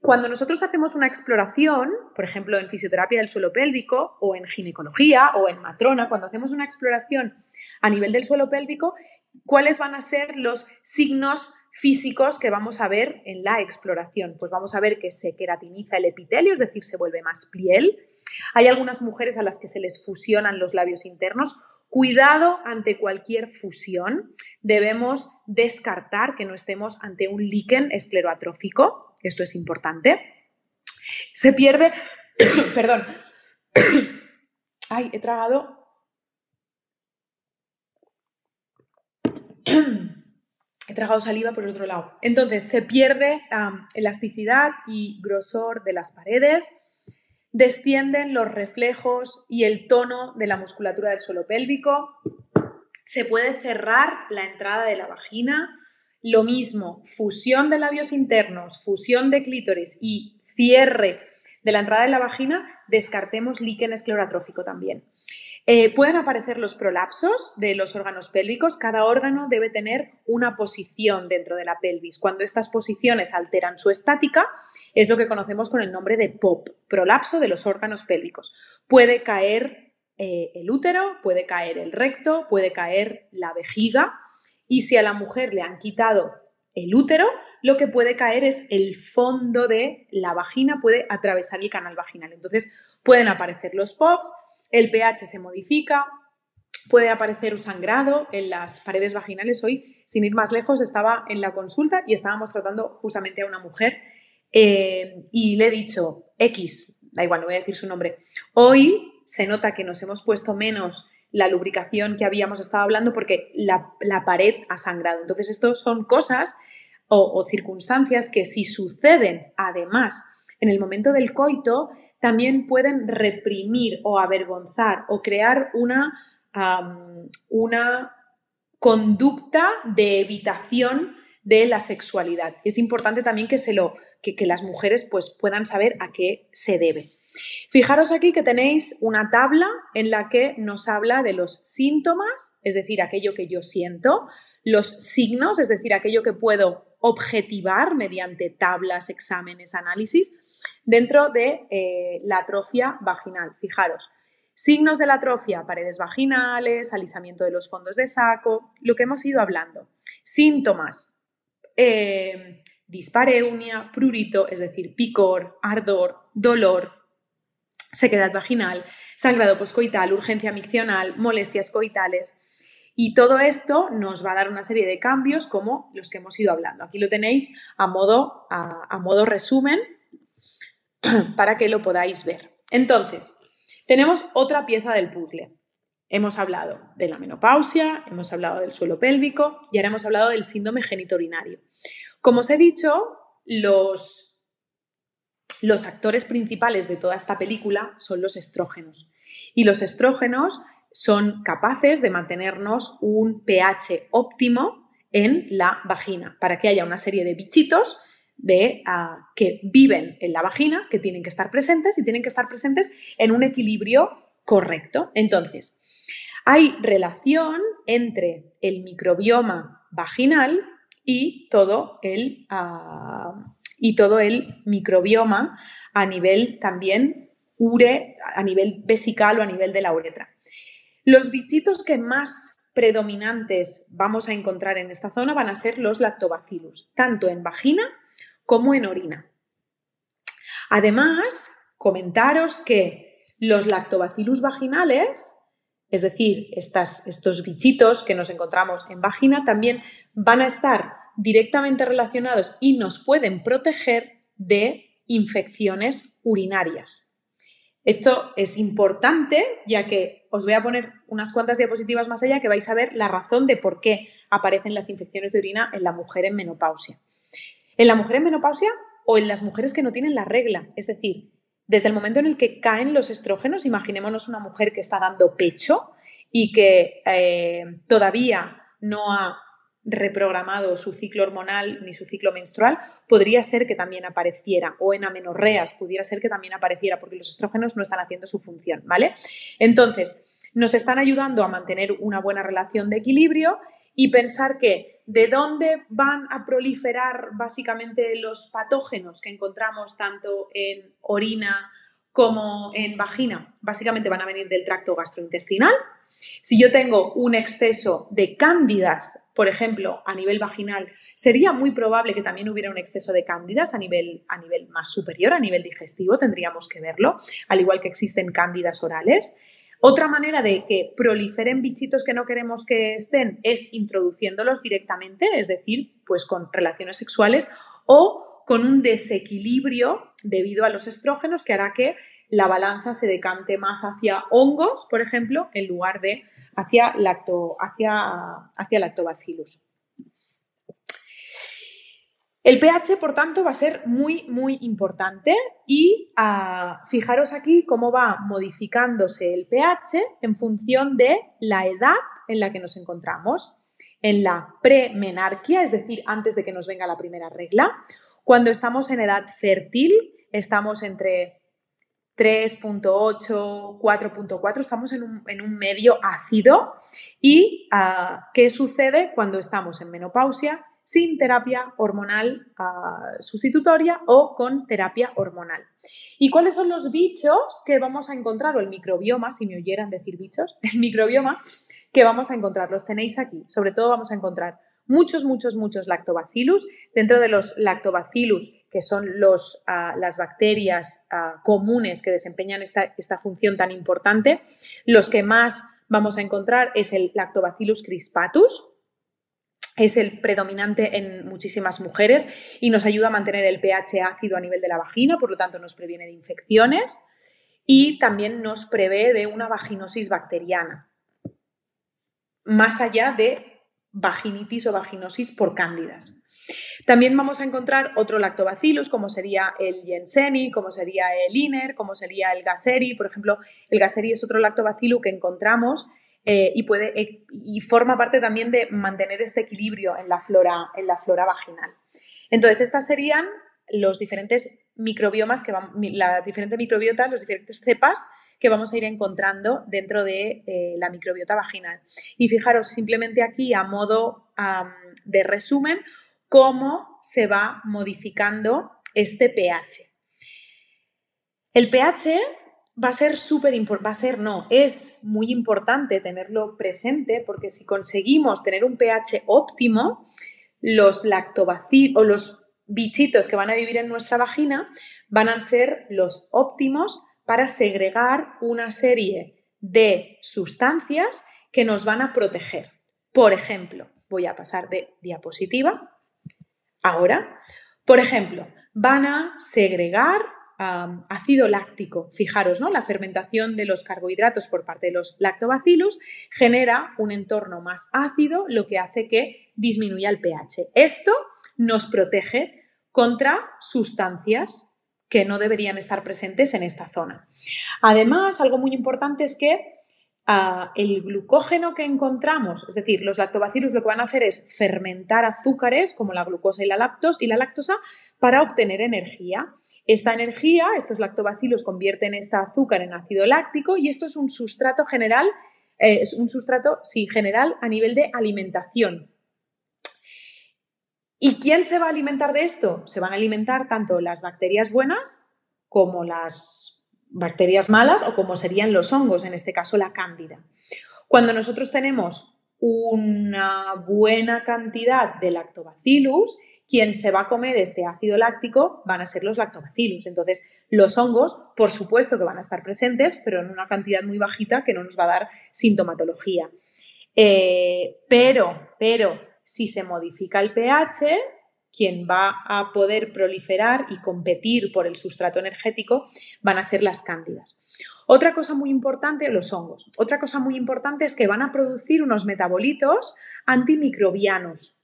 cuando nosotros hacemos una exploración, por ejemplo, en fisioterapia del suelo pélvico o en ginecología o en matrona, cuando hacemos una exploración a nivel del suelo pélvico, ¿cuáles van a ser los signos físicos que vamos a ver en la exploración? Pues vamos a ver que se queratiniza el epitelio, es decir, se vuelve más piel. Hay algunas mujeres a las que se les fusionan los labios internos. Cuidado ante cualquier fusión. Debemos descartar que no estemos ante un liquen escleroatrófico. Esto es importante. Se pierde, perdón, ay, he tragado. He tragado saliva por el otro lado. Entonces, se pierde elasticidad y grosor de las paredes, descienden los reflejos y el tono de la musculatura del suelo pélvico, se puede cerrar la entrada de la vagina. Lo mismo, fusión de labios internos, fusión de clítoris y cierre de la entrada de la vagina, descartemos liquen esclerotrófico también. Pueden aparecer los prolapsos de los órganos pélvicos. Cada órgano debe tener una posición dentro de la pelvis. Cuando estas posiciones alteran su estática, es lo que conocemos con el nombre de POP, prolapso de los órganos pélvicos. Puede caer el útero, puede caer el recto, puede caer la vejiga. Y si a la mujer le han quitado el útero, lo que puede caer es el fondo de la vagina, puede atravesar el canal vaginal. Entonces, pueden aparecer los POPs, el pH se modifica, puede aparecer un sangrado en las paredes vaginales. Hoy, sin ir más lejos, estaba en la consulta y estábamos tratando justamente a una mujer y le he dicho, X, da igual, no voy a decir su nombre, hoy se nota que nos hemos puesto menos la lubricación que habíamos estado hablando porque la pared ha sangrado. Entonces, esto son cosas o circunstancias que si suceden, además, en el momento del coito, también pueden reprimir o avergonzar o crear una conducta de evitación de la sexualidad. Es importante también que las mujeres pues, puedan saber a qué se debe. Fijaros aquí que tenéis una tabla en la que nos habla de los síntomas, es decir, aquello que yo siento, los signos, es decir, aquello que puedo objetivar mediante tablas, exámenes, análisis, dentro de la atrofia vaginal. Fijaros, signos de la atrofia, paredes vaginales, alisamiento de los fondos de saco, lo que hemos ido hablando. Síntomas, dispareunia, prurito, es decir, picor, ardor, dolor, sequedad vaginal, sangrado poscoital, urgencia miccional, molestias coitales. Y todo esto nos va a dar una serie de cambios como los que hemos ido hablando. Aquí lo tenéis a modo resumen para que lo podáis ver. Entonces, tenemos otra pieza del puzzle. Hemos hablado de la menopausia, hemos hablado del suelo pélvico y ahora hemos hablado del síndrome geniturinario. Como os he dicho, los actores principales de toda esta película son los estrógenos y los estrógenos son capaces de mantenernos un pH óptimo en la vagina para que haya una serie de bichitos que viven en la vagina que tienen que estar presentes y tienen que estar presentes en un equilibrio correcto. Entonces, hay relación entre el microbioma vaginal y todo el microbioma a nivel también a nivel vesical o a nivel de la uretra. Los bichitos que más predominantes vamos a encontrar en esta zona van a ser los lactobacillus, tanto en vagina como en orina. Además, comentaros que los lactobacillus vaginales, es decir, estos bichitos que nos encontramos en vagina, también van a estar directamente relacionados y nos pueden proteger de infecciones urinarias. Esto es importante, ya que os voy a poner unas cuantas diapositivas más allá que vais a ver la razón de por qué aparecen las infecciones de orina en la mujer en menopausia. En la mujer en menopausia o en las mujeres que no tienen la regla, es decir, desde el momento en el que caen los estrógenos, imaginémonos una mujer que está dando pecho y que todavía no ha reprogramado su ciclo hormonal ni su ciclo menstrual, podría ser que también apareciera, o en amenorreas pudiera ser que también apareciera porque los estrógenos no están haciendo su función, ¿vale? Entonces, nos están ayudando a mantener una buena relación de equilibrio y pensar que de dónde van a proliferar básicamente los patógenos que encontramos tanto en orina como en vagina, básicamente van a venir del tracto gastrointestinal. Si yo tengo un exceso de cándidas, por ejemplo, a nivel vaginal, sería muy probable que también hubiera un exceso de cándidas a nivel más superior, a nivel digestivo, tendríamos que verlo, al igual que existen cándidas orales. Otra manera de que proliferen bichitos que no queremos que estén es introduciéndolos directamente, es decir, pues con relaciones sexuales o con un desequilibrio debido a los estrógenos que hará que la balanza se decante más hacia hongos, por ejemplo, en lugar de hacia lactobacillus. El pH, por tanto, va a ser muy, muy importante y fijaros aquí cómo va modificándose el pH en función de la edad en la que nos encontramos, en la premenarquia, es decir, antes de que nos venga la primera regla. Cuando estamos en edad fértil, estamos entre 3.8, 4.4, estamos en un medio ácido. ¿Y qué sucede cuando estamos en menopausia? Sin terapia hormonal sustitutoria o con terapia hormonal. ¿Y cuáles son los bichos que vamos a encontrar? O el microbioma, si me oyeran decir bichos, el microbioma que vamos a encontrar. Los tenéis aquí. Sobre todo vamos a encontrar muchos lactobacillus. Dentro de los lactobacillus, que son las bacterias comunes que desempeñan esta función tan importante, los que más vamos a encontrar es el Lactobacillus crispatus. Es el predominante en muchísimas mujeres y nos ayuda a mantener el pH ácido a nivel de la vagina, por lo tanto nos previene de infecciones y también nos prevé de una vaginosis bacteriana, más allá de vaginitis o vaginosis por cándidas. También vamos a encontrar otro lactobacillus, como sería el jensenii, como sería el iner, como sería el gaseri. Por ejemplo, el gaseri es otro lactobacillus que encontramos y forma parte también de mantener este equilibrio en la flora vaginal. Entonces, estas serían los diferentes microbiomas, la diferente microbiota, los diferentes cepas que vamos a ir encontrando dentro de la microbiota vaginal. Y fijaros simplemente aquí, a modo de resumen, cómo se va modificando este pH. El pH es muy importante tenerlo presente, porque si conseguimos tener un pH óptimo, los lactobacilos o los bichitos que van a vivir en nuestra vagina van a ser los óptimos para segregar una serie de sustancias que nos van a proteger. Por ejemplo, voy a pasar de diapositiva ahora. Por ejemplo, van a segregar ácido láctico. Fijaros, ¿no? La fermentación de los carbohidratos por parte de los lactobacillus genera un entorno más ácido, lo que hace que disminuya el pH. Esto nos protege contra sustancias que no deberían estar presentes en esta zona. Además, algo muy importante es que el glucógeno que encontramos, es decir, los lactobacillus lo que van a hacer es fermentar azúcares como la glucosa y la lactosa para obtener energía. Esta energía, estos lactobacillus convierten este azúcar en ácido láctico y esto es un sustrato general, general a nivel de alimentación. ¿Y quién se va a alimentar de esto? Se van a alimentar tanto las bacterias buenas como las bacterias malas o como serían los hongos, en este caso la cándida. Cuando nosotros tenemos una buena cantidad de lactobacillus, quien se va a comer este ácido láctico van a ser los lactobacilos. Entonces, los hongos, por supuesto que van a estar presentes, pero en una cantidad muy bajita que no nos va a dar sintomatología. Pero si se modifica el pH, quien va a poder proliferar y competir por el sustrato energético van a ser las cándidas. Otra cosa muy importante, los hongos. Otra cosa muy importante es que van a producir unos metabolitos antimicrobianos.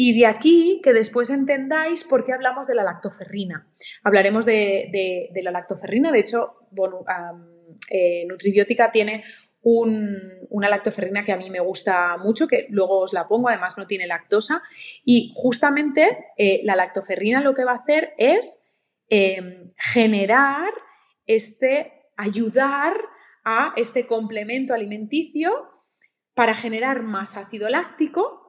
Y de aquí que después entendáis por qué hablamos de la lactoferrina. Hablaremos de la lactoferrina. De hecho, bueno, Nutribiótica tiene una lactoferrina que a mí me gusta mucho, que luego os la pongo, además no tiene lactosa. Y justamente la lactoferrina lo que va a hacer es generar ayudar a este complemento alimenticio para generar más ácido láctico.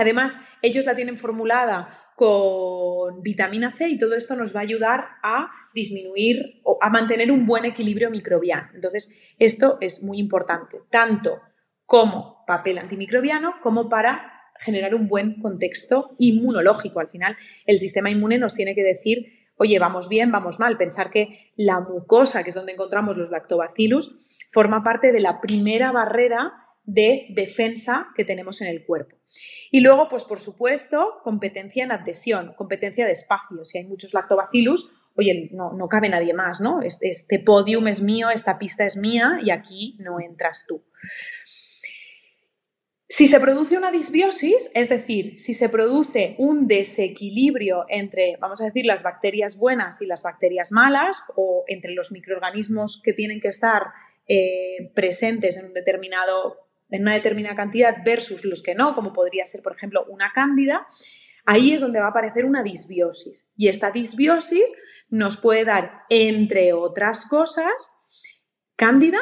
Además, ellos la tienen formulada con vitamina C y todo esto nos va a ayudar a disminuir o a mantener un buen equilibrio microbiano. Entonces, esto es muy importante, tanto como papel antimicrobiano como para generar un buen contexto inmunológico. Al final, el sistema inmune nos tiene que decir, oye, vamos bien, vamos mal. Pensar que la mucosa, que es donde encontramos los lactobacillus, forma parte de la primera barrera de defensa que tenemos en el cuerpo. Y luego, pues por supuesto, competencia en adhesión, competencia de espacio. Si hay muchos lactobacillus, oye, no cabe nadie más, ¿no? Este podium es mío, esta pista es mía y aquí no entras tú. Si se produce una disbiosis, es decir, si se produce un desequilibrio entre, vamos a decir, las bacterias buenas y las bacterias malas, o entre los microorganismos que tienen que estar presentes en una determinada cantidad versus los que no, como podría ser, por ejemplo, una cándida, ahí es donde va a aparecer una disbiosis. Y esta disbiosis nos puede dar, entre otras cosas, cándida,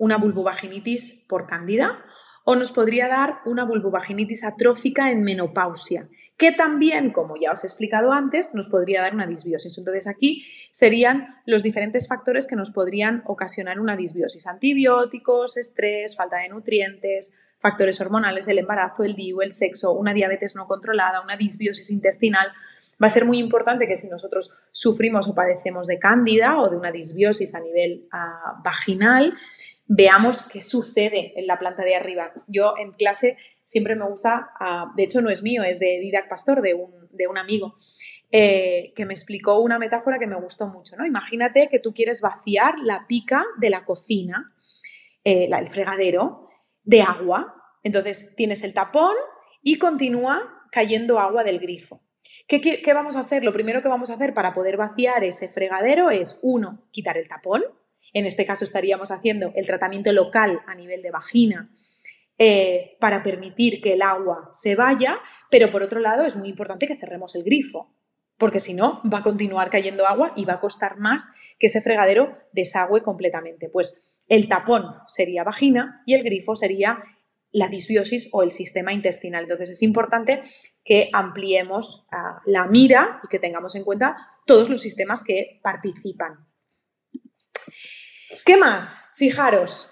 una vulvovaginitis por cándida, o nos podría dar una vulvovaginitis atrófica en menopausia, que también, como ya os he explicado antes, nos podría dar una disbiosis. Entonces, aquí serían los diferentes factores que nos podrían ocasionar una disbiosis: antibióticos, estrés, falta de nutrientes, factores hormonales, el embarazo, el DIU, el sexo, una diabetes no controlada, una disbiosis intestinal. Va a ser muy importante que si nosotros sufrimos o padecemos de cándida o de una disbiosis a nivel vaginal, veamos qué sucede en la planta de arriba. Yo en clase siempre me gusta, de hecho no es mío, es de Didac Pastor, de un amigo, que me explicó una metáfora que me gustó mucho, ¿no? Imagínate que tú quieres vaciar la pica de la cocina, el fregadero, de agua. Entonces tienes el tapón y continúa cayendo agua del grifo. ¿Qué vamos a hacer? Lo primero que vamos a hacer para poder vaciar ese fregadero es, uno, quitar el tapón. En este caso estaríamos haciendo el tratamiento local a nivel de vagina para permitir que el agua se vaya, pero por otro lado es muy importante que cerremos el grifo, porque si no va a continuar cayendo agua y va a costar más que ese fregadero desagüe completamente. Pues el tapón sería vagina y el grifo sería la disbiosis o el sistema intestinal. Entonces es importante que ampliemos la mira y que tengamos en cuenta todos los sistemas que participan. ¿Qué más? Fijaros,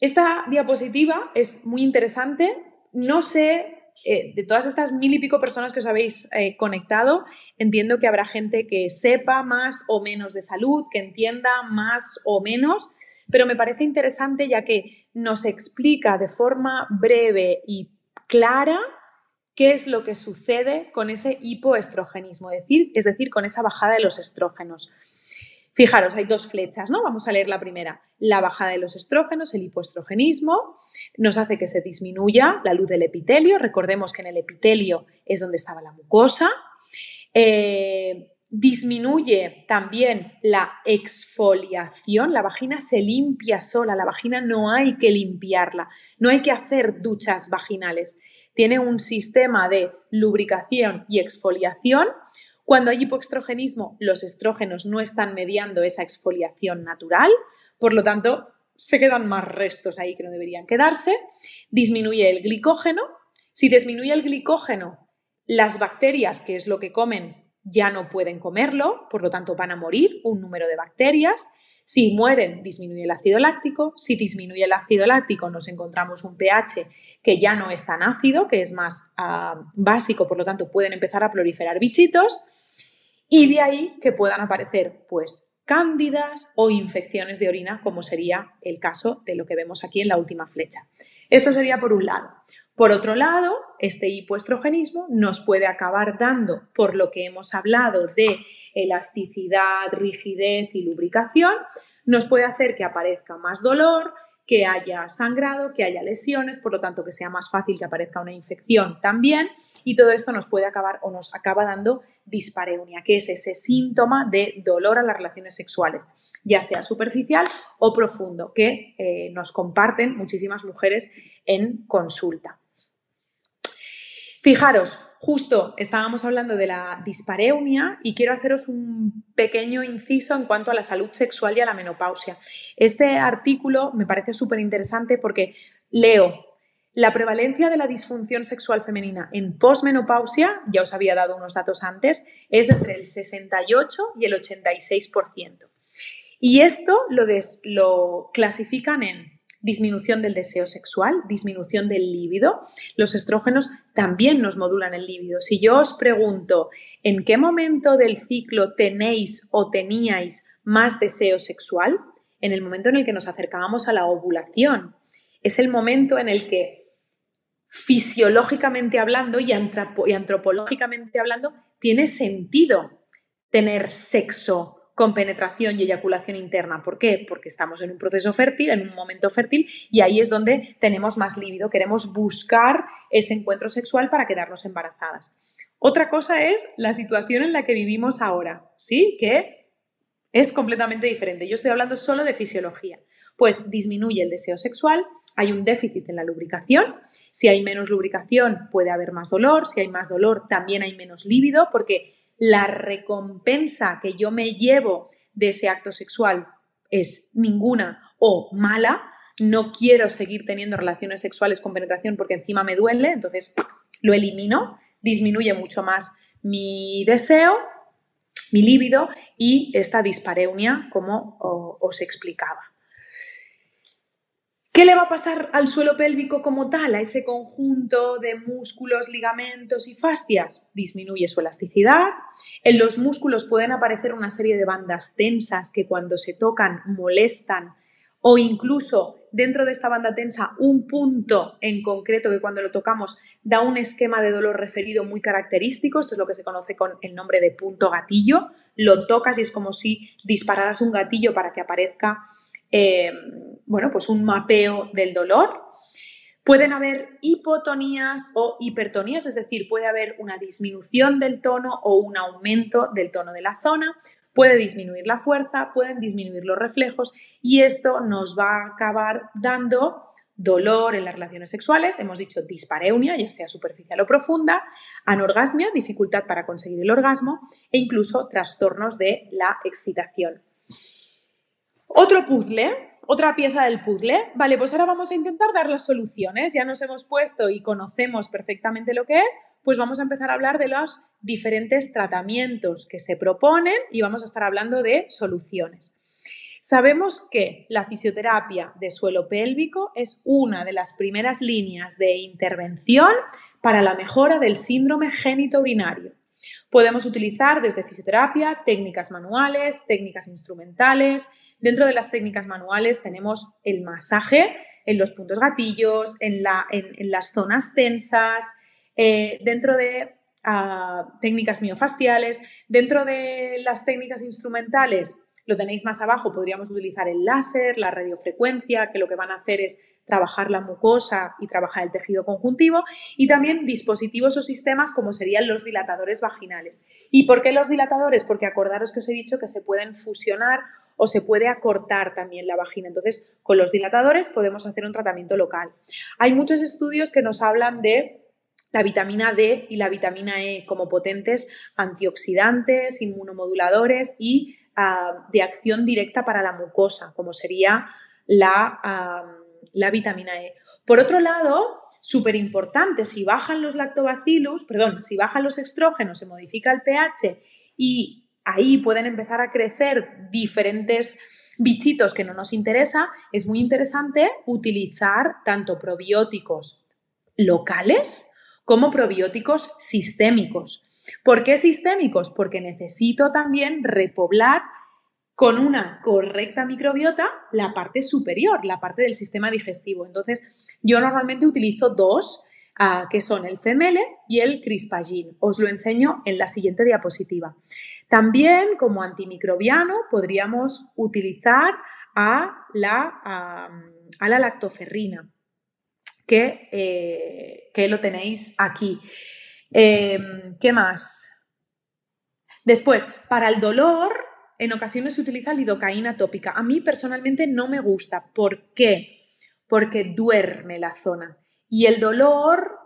esta diapositiva es muy interesante. No sé, de todas estas 1.000 y pico personas que os habéis conectado, entiendo que habrá gente que sepa más o menos de salud, que entienda más o menos, pero me parece interesante ya que nos explica de forma breve y clara qué es lo que sucede con ese hipoestrogenismo, es decir, con esa bajada de los estrógenos. Fijaros, hay dos flechas, ¿no? Vamos a leer la primera. La bajada de los estrógenos, el hipoestrogenismo, nos hace que se disminuya la luz del epitelio. Recordemos que en el epitelio es donde estaba la mucosa. Disminuye también la exfoliación. La vagina se limpia sola, la vagina no hay que limpiarla, no hay que hacer duchas vaginales. Tiene un sistema de lubricación y exfoliación. Cuando hay hipoestrogenismo, los estrógenos no están mediando esa exfoliación natural, por lo tanto, se quedan más restos ahí que no deberían quedarse. Disminuye el glicógeno. Si disminuye el glicógeno, las bacterias, que es lo que comen, ya no pueden comerlo, por lo tanto van a morir un número de bacterias. Si mueren, disminuye el ácido láctico. Si disminuye el ácido láctico, nos encontramos un pH que ya no es tan ácido, que es más básico, por lo tanto pueden empezar a proliferar bichitos y de ahí que puedan aparecer pues cándidas o infecciones de orina, como sería el caso de lo que vemos aquí en la última flecha. Esto sería por un lado. Por otro lado, este hipoestrogenismo nos puede acabar dando, por lo que hemos hablado de elasticidad, rigidez y lubricación, nos puede hacer que aparezca más dolor, que haya sangrado, que haya lesiones, por lo tanto que sea más fácil que aparezca una infección también, y todo esto nos puede acabar o nos acaba dando dispareunia, que es ese síntoma de dolor a las relaciones sexuales, ya sea superficial o profundo, que nos comparten muchísimas mujeres en consulta. Fijaros, justo estábamos hablando de la dispareunia y quiero haceros un pequeño inciso en cuanto a la salud sexual y a la menopausia. Este artículo me parece súper interesante porque leo la prevalencia de la disfunción sexual femenina en posmenopausia, ya os había dado unos datos antes, es entre el 68 y el 86%. Y esto lo clasifican en disminución del deseo sexual, disminución del líbido. Los estrógenos también nos modulan el líbido. Si yo os pregunto en qué momento del ciclo tenéis o teníais más deseo sexual, en el momento en el que nos acercábamos a la ovulación, es el momento en el que fisiológicamente hablando y antropológicamente hablando tiene sentido tener sexo con penetración y eyaculación interna. ¿Por qué? Porque estamos en un proceso fértil, en un momento fértil, y ahí es donde tenemos más líbido, queremos buscar ese encuentro sexual para quedarnos embarazadas. Otra cosa es la situación en la que vivimos ahora, ¿sí? Que es completamente diferente. Yo estoy hablando solo de fisiología. Pues disminuye el deseo sexual, hay un déficit en la lubricación. Si hay menos lubricación, puede haber más dolor. Si hay más dolor, también hay menos líbido, porque la recompensa que yo me llevo de ese acto sexual es ninguna o mala. No quiero seguir teniendo relaciones sexuales con penetración porque encima me duele, entonces lo elimino, disminuye mucho más mi deseo, mi líbido y esta dispareunia, como os explicaba. ¿Qué le va a pasar al suelo pélvico como tal, a ese conjunto de músculos, ligamentos y fascias? Disminuye su elasticidad. En los músculos pueden aparecer una serie de bandas tensas que cuando se tocan molestan, o incluso dentro de esta banda tensa un punto en concreto que cuando lo tocamos da un esquema de dolor referido muy característico. Esto es lo que se conoce con el nombre de punto gatillo. Lo tocas y es como si dispararas un gatillo para que aparezca pues un mapeo del dolor. Pueden haber hipotonías o hipertonías, es decir, puede haber una disminución del tono o un aumento del tono de la zona, puede disminuir la fuerza, pueden disminuir los reflejos y esto nos va a acabar dando dolor en las relaciones sexuales, hemos dicho dispareunia, ya sea superficial o profunda, anorgasmia, dificultad para conseguir el orgasmo e incluso trastornos de la excitación. Otro puzzle, otra pieza del puzzle. Vale, pues ahora vamos a intentar dar las soluciones. Ya nos hemos puesto y conocemos perfectamente lo que es, pues vamos a empezar a hablar de los diferentes tratamientos que se proponen y vamos a estar hablando de soluciones. Sabemos que la fisioterapia de suelo pélvico es una de las primeras líneas de intervención para la mejora del síndrome genitourinario. Podemos utilizar desde fisioterapia técnicas manuales, técnicas instrumentales. Dentro de las técnicas manuales tenemos el masaje en los puntos gatillos, en las zonas tensas, dentro de técnicas miofasciales, dentro de las técnicas instrumentales, lo tenéis más abajo, podríamos utilizar el láser, la radiofrecuencia, que lo que van a hacer es trabajar la mucosa y trabajar el tejido conjuntivo, y también dispositivos o sistemas como serían los dilatadores vaginales. ¿Y por qué los dilatadores? Porque acordaros que os he dicho que se pueden fusionar o se puede acortar también la vagina. Entonces, con los dilatadores podemos hacer un tratamiento local. Hay muchos estudios que nos hablan de la vitamina D y la vitamina E como potentes antioxidantes, inmunomoduladores y de acción directa para la mucosa, como sería la vitamina E. Por otro lado, súper importante, si bajan los estrógenos, se modifica el pH y ahí pueden empezar a crecer diferentes bichitos que no nos interesa, es muy interesante utilizar tanto probióticos locales como probióticos sistémicos. ¿Por qué sistémicos? Porque necesito también repoblar con una correcta microbiota la parte superior, la parte del sistema digestivo. Entonces, yo normalmente utilizo dos, que son el Femmele y el Crispagyn. Os lo enseño en la siguiente diapositiva. También, como antimicrobiano, podríamos utilizar a la lactoferrina, que lo tenéis aquí. ¿Qué más? Después, para el dolor, en ocasiones se utiliza lidocaína tópica. A mí personalmente no me gusta. ¿Por qué? Porque duerme la zona. Y el dolor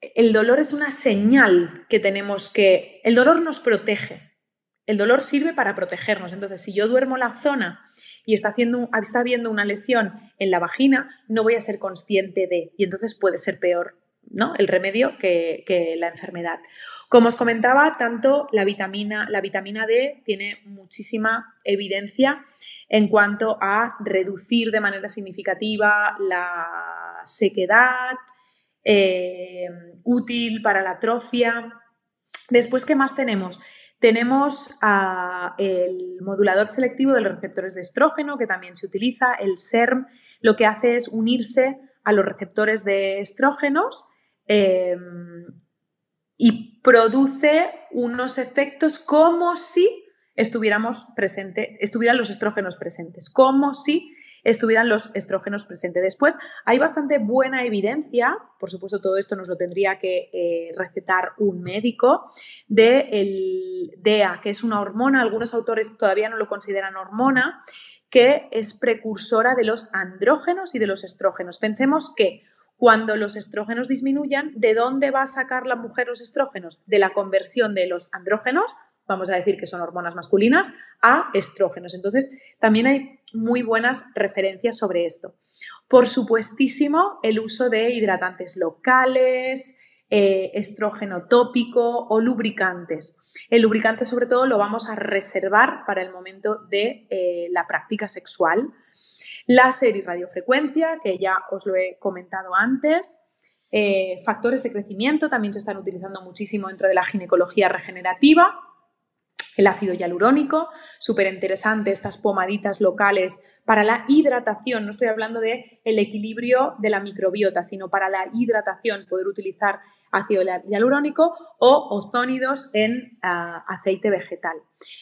es una señal que tenemos que... El dolor nos protege. El dolor sirve para protegernos. Entonces, si yo duermo la zona y está habiendo una lesión en la vagina, no voy a ser consciente de... Y entonces puede ser peor, ¿no?, el remedio que la enfermedad. Como os comentaba, tanto la vitamina D tiene muchísima evidencia en cuanto a reducir de manera significativa la sequedad, útil para la atrofia. Después, ¿qué más tenemos? Tenemos el modulador selectivo de los receptores de estrógeno, que también se utiliza. El SERM lo que hace es unirse a los receptores de estrógenos y produce unos efectos como si estuvieran los estrógenos presentes, como si estuvieran los estrógenos presentes. Después, hay bastante buena evidencia, por supuesto todo esto nos lo tendría que recetar un médico, del DEA, que es una hormona, algunos autores todavía no lo consideran hormona, que es precursora de los andrógenos y de los estrógenos. Pensemos que cuando los estrógenos disminuyan, ¿de dónde va a sacar la mujer los estrógenos? De la conversión de los andrógenos, vamos a decir que son hormonas masculinas, a estrógenos. Entonces, también hay muy buenas referencias sobre esto. Por supuestísimo, el uso de hidratantes locales, estrógeno tópico o lubricantes. El lubricante, sobre todo, lo vamos a reservar para el momento de la práctica sexual. Láser y radiofrecuencia, que ya os lo he comentado antes. Factores de crecimiento también se están utilizando muchísimo dentro de la ginecología regenerativa. El ácido hialurónico, súper interesante estas pomaditas locales para la hidratación. No estoy hablando del equilibrio de la microbiota, sino para la hidratación, poder utilizar ácido hialurónico o ozónidos en aceite vegetal.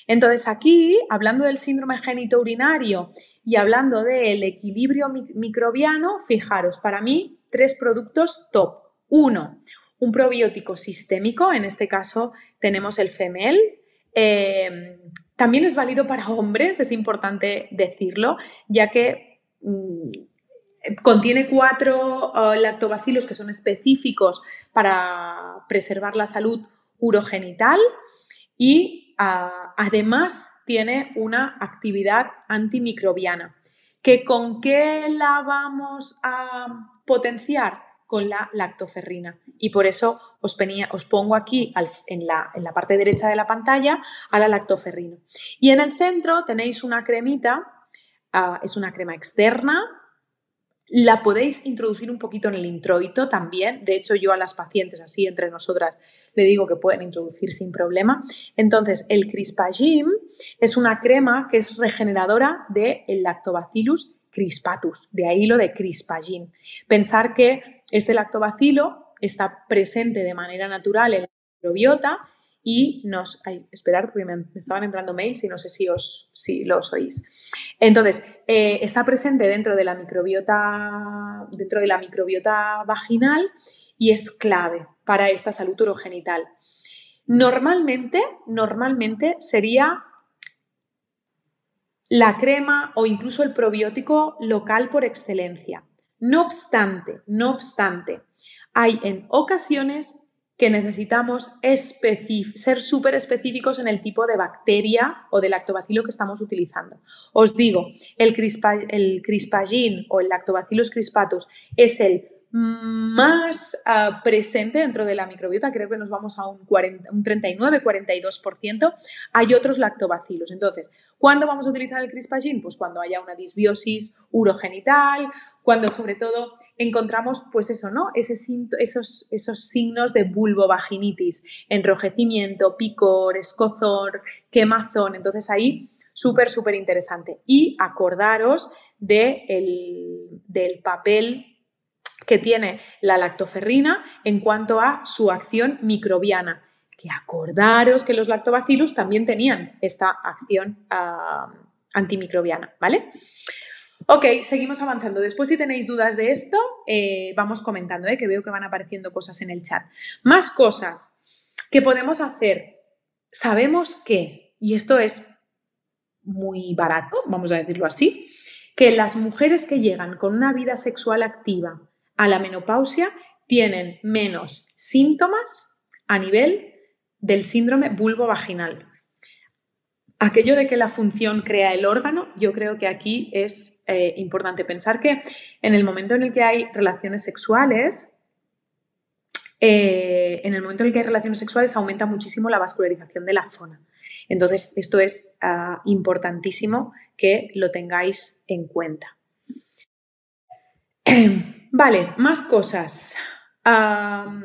Entonces aquí, hablando del síndrome genitourinario y hablando del equilibrio microbiano, fijaros, para mí, tres productos top. Uno, un probiótico sistémico, en este caso tenemos el Femmele. También es válido para hombres, es importante decirlo, ya que contiene 4 lactobacilos que son específicos para preservar la salud urogenital y además tiene una actividad antimicrobiana. ¿Que con qué la vamos a potenciar? Con la lactoferrina, y por eso os pongo aquí en la parte derecha de la pantalla a la lactoferrina. Y en el centro tenéis una cremita, es una crema externa, la podéis introducir un poquito en el introito también, de hecho yo a las pacientes así entre nosotras le digo que pueden introducir sin problema. Entonces el Crispagyn es una crema que es regeneradora del Lactobacillus crispatus, de ahí lo de Crispagyn. Pensar que este lactobacilo está presente de manera natural en la microbiota y nos... Ay, esperad porque me estaban entrando mails y no sé si los oís. Entonces, está presente dentro de la microbiota vaginal y es clave para esta salud urogenital. Normalmente sería la crema o incluso el probiótico local por excelencia. No obstante, hay en ocasiones que necesitamos ser súper específicos en el tipo de bacteria o de lactobacilo que estamos utilizando. Os digo, el Crispagyn o el Lactobacillus crispatus es el más presente dentro de la microbiota, creo que nos vamos a un 39-42%, hay otros lactobacilos. Entonces, ¿cuándo vamos a utilizar el Crispagyn? Pues cuando haya una disbiosis urogenital, cuando sobre todo encontramos pues eso, ¿no? Esos signos de vulvovaginitis, enrojecimiento, picor, escozor, quemazón. Entonces ahí súper, súper interesante. Y acordaros del papel que tiene la lactoferrina en cuanto a su acción microbiana, que acordaros que los lactobacilos también tenían esta acción antimicrobiana, ¿vale? Ok, seguimos avanzando. Después, si tenéis dudas de esto, vamos comentando, que veo que van apareciendo cosas en el chat. Más cosas que podemos hacer. Sabemos que, y esto es muy barato, vamos a decirlo así, que las mujeres que llegan con una vida sexual activa a la menopausia tienen menos síntomas a nivel del síndrome vulvovaginal. Aquello de que la función crea el órgano, yo creo que aquí es importante pensar que en el momento en el que hay relaciones sexuales, aumenta muchísimo la vascularización de la zona. Entonces, esto es importantísimo que lo tengáis en cuenta. Vale, más cosas. El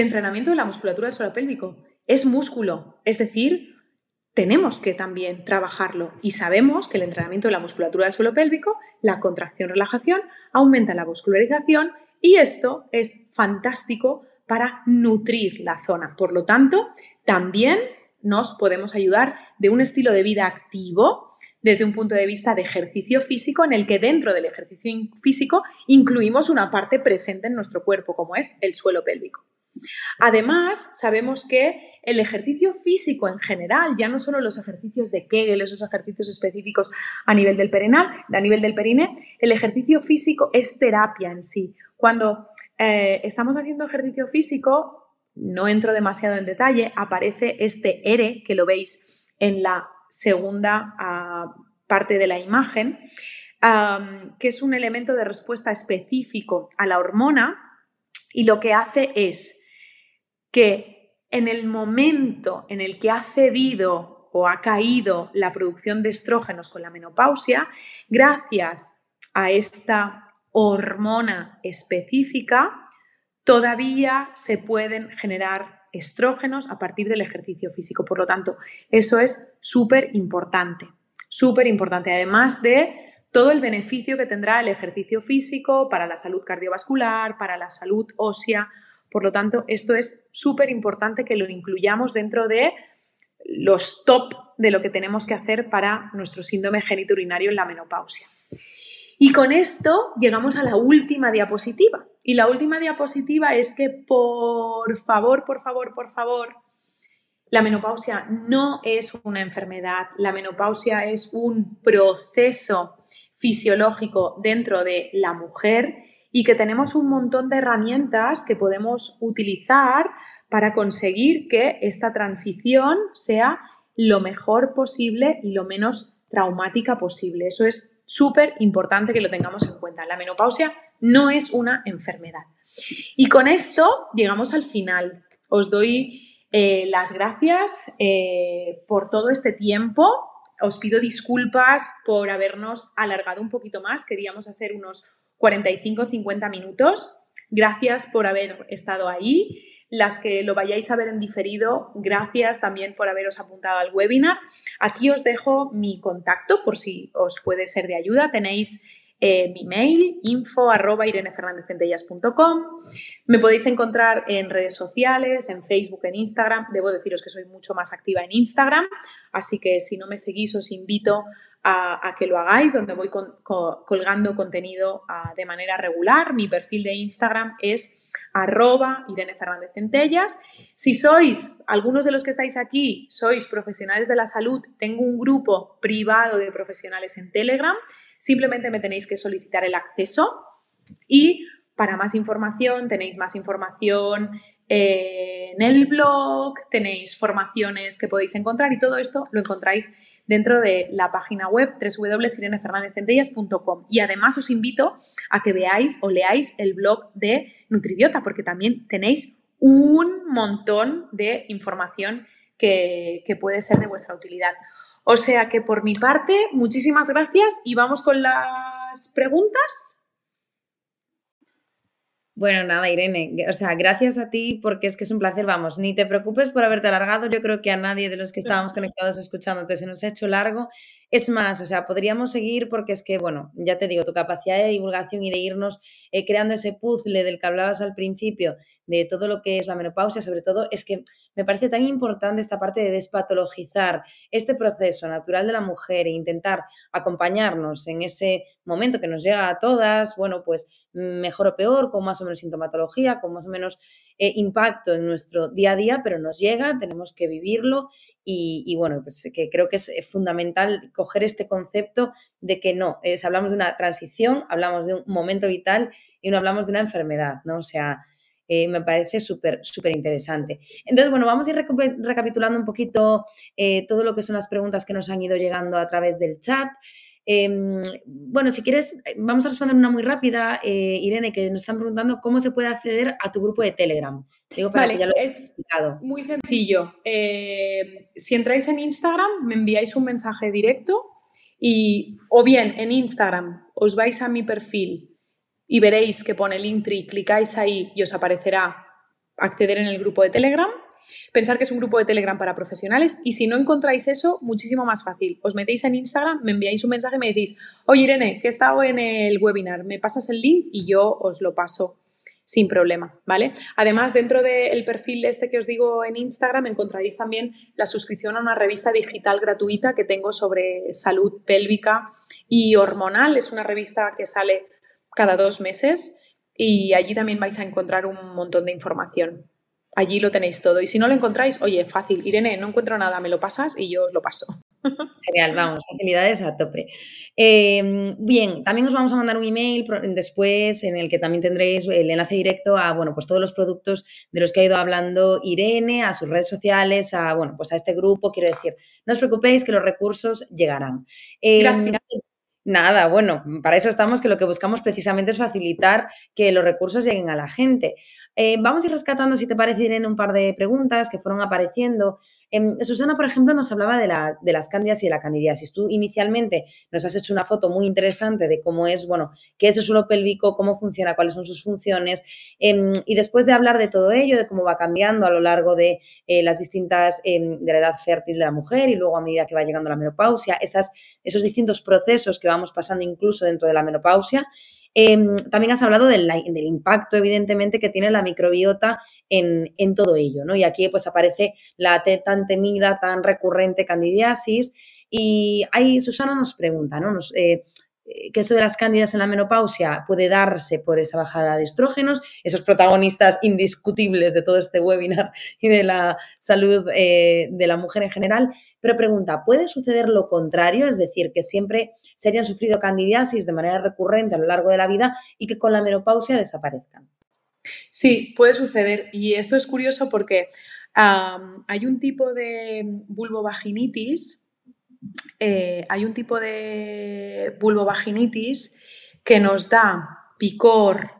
entrenamiento de la musculatura del suprapélvico es músculo, es decir, tenemos que también trabajarlo y sabemos que el entrenamiento de la musculatura del suelo pélvico, la contracción-relajación, aumenta la vascularización y esto es fantástico para nutrir la zona. Por lo tanto, también nos podemos ayudar de un estilo de vida activo desde un punto de vista de ejercicio físico en el que dentro del ejercicio físico incluimos una parte presente en nuestro cuerpo, como es el suelo pélvico. Además, sabemos que el ejercicio físico en general, ya no solo los ejercicios de Kegel, esos ejercicios específicos a nivel del perineal, a nivel del perine, el ejercicio físico es terapia en sí. Cuando estamos haciendo ejercicio físico, no entro demasiado en detalle, aparece este R que lo veis en la segunda parte de la imagen, que es un elemento de respuesta específico a la hormona y lo que hace es que en el momento en el que ha cedido o ha caído la producción de estrógenos con la menopausia, gracias a esta hormona específica, todavía se pueden generar estrógenos a partir del ejercicio físico. Por lo tanto, eso es súper importante, súper importante. Además de todo el beneficio que tendrá el ejercicio físico para la salud cardiovascular, para la salud ósea. Por lo tanto, esto es súper importante que lo incluyamos dentro de los top de lo que tenemos que hacer para nuestro síndrome genitourinario en la menopausia. Y con esto llegamos a la última diapositiva. Y la última diapositiva es que, por favor, la menopausia no es una enfermedad. La menopausia es un proceso fisiológico dentro de la mujer y que tenemos un montón de herramientas que podemos utilizar para conseguir que esta transición sea lo mejor posible y lo menos traumática posible. Eso es súper importante que lo tengamos en cuenta. La menopausia no es una enfermedad. Y con esto llegamos al final. Os doy las gracias por todo este tiempo. Os pido disculpas por habernos alargado un poquito más. Queríamos hacer unos 45-50 minutos. Gracias por haber estado ahí. Las que lo vayáis a ver en diferido, gracias también por haberos apuntado al webinar. Aquí os dejo mi contacto por si os puede ser de ayuda. Tenéis mi mail, info@irenefernandezcentellas.com. Me podéis encontrar en redes sociales, en Facebook, en Instagram. Debo deciros que soy mucho más activa en Instagram, así que si no me seguís os invito a que lo hagáis, donde voy colgando contenido de manera regular. Mi perfil de Instagram es @IreneFernandezCentellas. Si sois, algunos de los que estáis aquí, sois profesionales de la salud, tengo un grupo privado de profesionales en Telegram. Simplemente me tenéis que solicitar el acceso y para más información tenéis más información En el blog tenéis formaciones que podéis encontrar y todo esto lo encontráis dentro de la página web www.irenefernandezcentellas.com. Y además os invito a que veáis o leáis el blog de Nutribiota, porque también tenéis un montón de información que puede ser de vuestra utilidad. O sea que por mi parte, muchísimas gracias y vamos con las preguntas. Bueno, nada, Irene, o sea, gracias a ti porque es que es un placer, vamos, ni te preocupes por haberte alargado, yo creo que a nadie de los que estábamos conectados escuchándote se nos ha hecho largo, es más, o sea, podríamos seguir porque es que, bueno, ya te digo, tu capacidad de divulgación y de irnos creando ese puzzle del que hablabas al principio, de todo lo que es la menopausia, sobre todo, es que me parece tan importante esta parte de despatologizar este proceso natural de la mujer e intentar acompañarnos en ese momento que nos llega a todas, bueno, pues mejor o peor, con más o menos sintomatología, con más o menos impacto en nuestro día a día, pero nos llega, tenemos que vivirlo y bueno, pues que creo que es fundamental coger este concepto de que no, hablamos de una transición, hablamos de un momento vital y no hablamos de una enfermedad, ¿no? O sea, me parece súper interesante. Entonces, bueno, vamos a ir recapitulando un poquito todo lo que son las preguntas que nos han ido llegando a través del chat. Bueno, si quieres, vamos a responder una muy rápida, Irene, que nos están preguntando cómo se puede acceder a tu grupo de Telegram. Digo, para que ya lo hayas explicado. Muy sencillo. Si entráis en Instagram, me enviáis un mensaje directo y, o bien en Instagram os vais a mi perfil y veréis que pone Linktree, clicáis ahí y os aparecerá acceder en el grupo de Telegram. Pensar que es un grupo de Telegram para profesionales y si no encontráis eso, muchísimo más fácil. Os metéis en Instagram, me enviáis un mensaje y me decís, oye Irene, que he estado en el webinar, me pasas el link y yo os lo paso sin problema, ¿vale? Además, dentro del perfil este que os digo en Instagram, encontraréis también la suscripción a una revista digital gratuita que tengo sobre salud pélvica y hormonal. Es una revista que sale cada 2 meses y allí también vais a encontrar un montón de información. Allí lo tenéis todo. Y si no lo encontráis, oye, fácil, Irene, no encuentro nada, me lo pasas y yo os lo paso. Genial, vamos, facilidades a tope. Bien, también os vamos a mandar un email después en el que también tendréis el enlace directo a, bueno, pues todos los productos de los que ha ido hablando Irene, a sus redes sociales, a, bueno, pues a este grupo, quiero decir, no os preocupéis que los recursos llegarán. Gracias. Nada, bueno, para eso estamos, que lo que buscamos precisamente es facilitar que los recursos lleguen a la gente. Vamos a ir rescatando, si te parece, Irene, un par de preguntas que fueron apareciendo. Susana, por ejemplo, nos hablaba de las cándidas y de la candidiasis. Tú inicialmente nos has hecho una foto muy interesante de cómo es, bueno, qué es el suelo pélvico, cómo funciona, cuáles son sus funciones. Y después de hablar de todo ello, de cómo va cambiando a lo largo de las distintas, de la edad fértil de la mujer y luego a medida que va llegando la menopausia, esos distintos procesos que vamos pasando incluso dentro de la menopausia. También has hablado del impacto, evidentemente, que tiene la microbiota en todo ello, ¿no? Y aquí pues aparece la tan temida, tan recurrente candidiasis. Y ahí Susana nos pregunta, ¿no? Que eso de las cándidas en la menopausia puede darse por esa bajada de estrógenos, esos protagonistas indiscutibles de todo este webinar y de la salud de la mujer en general, pero pregunta, ¿puede suceder lo contrario? Es decir, que siempre se hayan sufrido candidiasis de manera recurrente a lo largo de la vida y que con la menopausia desaparezcan. Sí, puede suceder y esto es curioso porque hay un tipo de vulvovaginitis que nos da picor,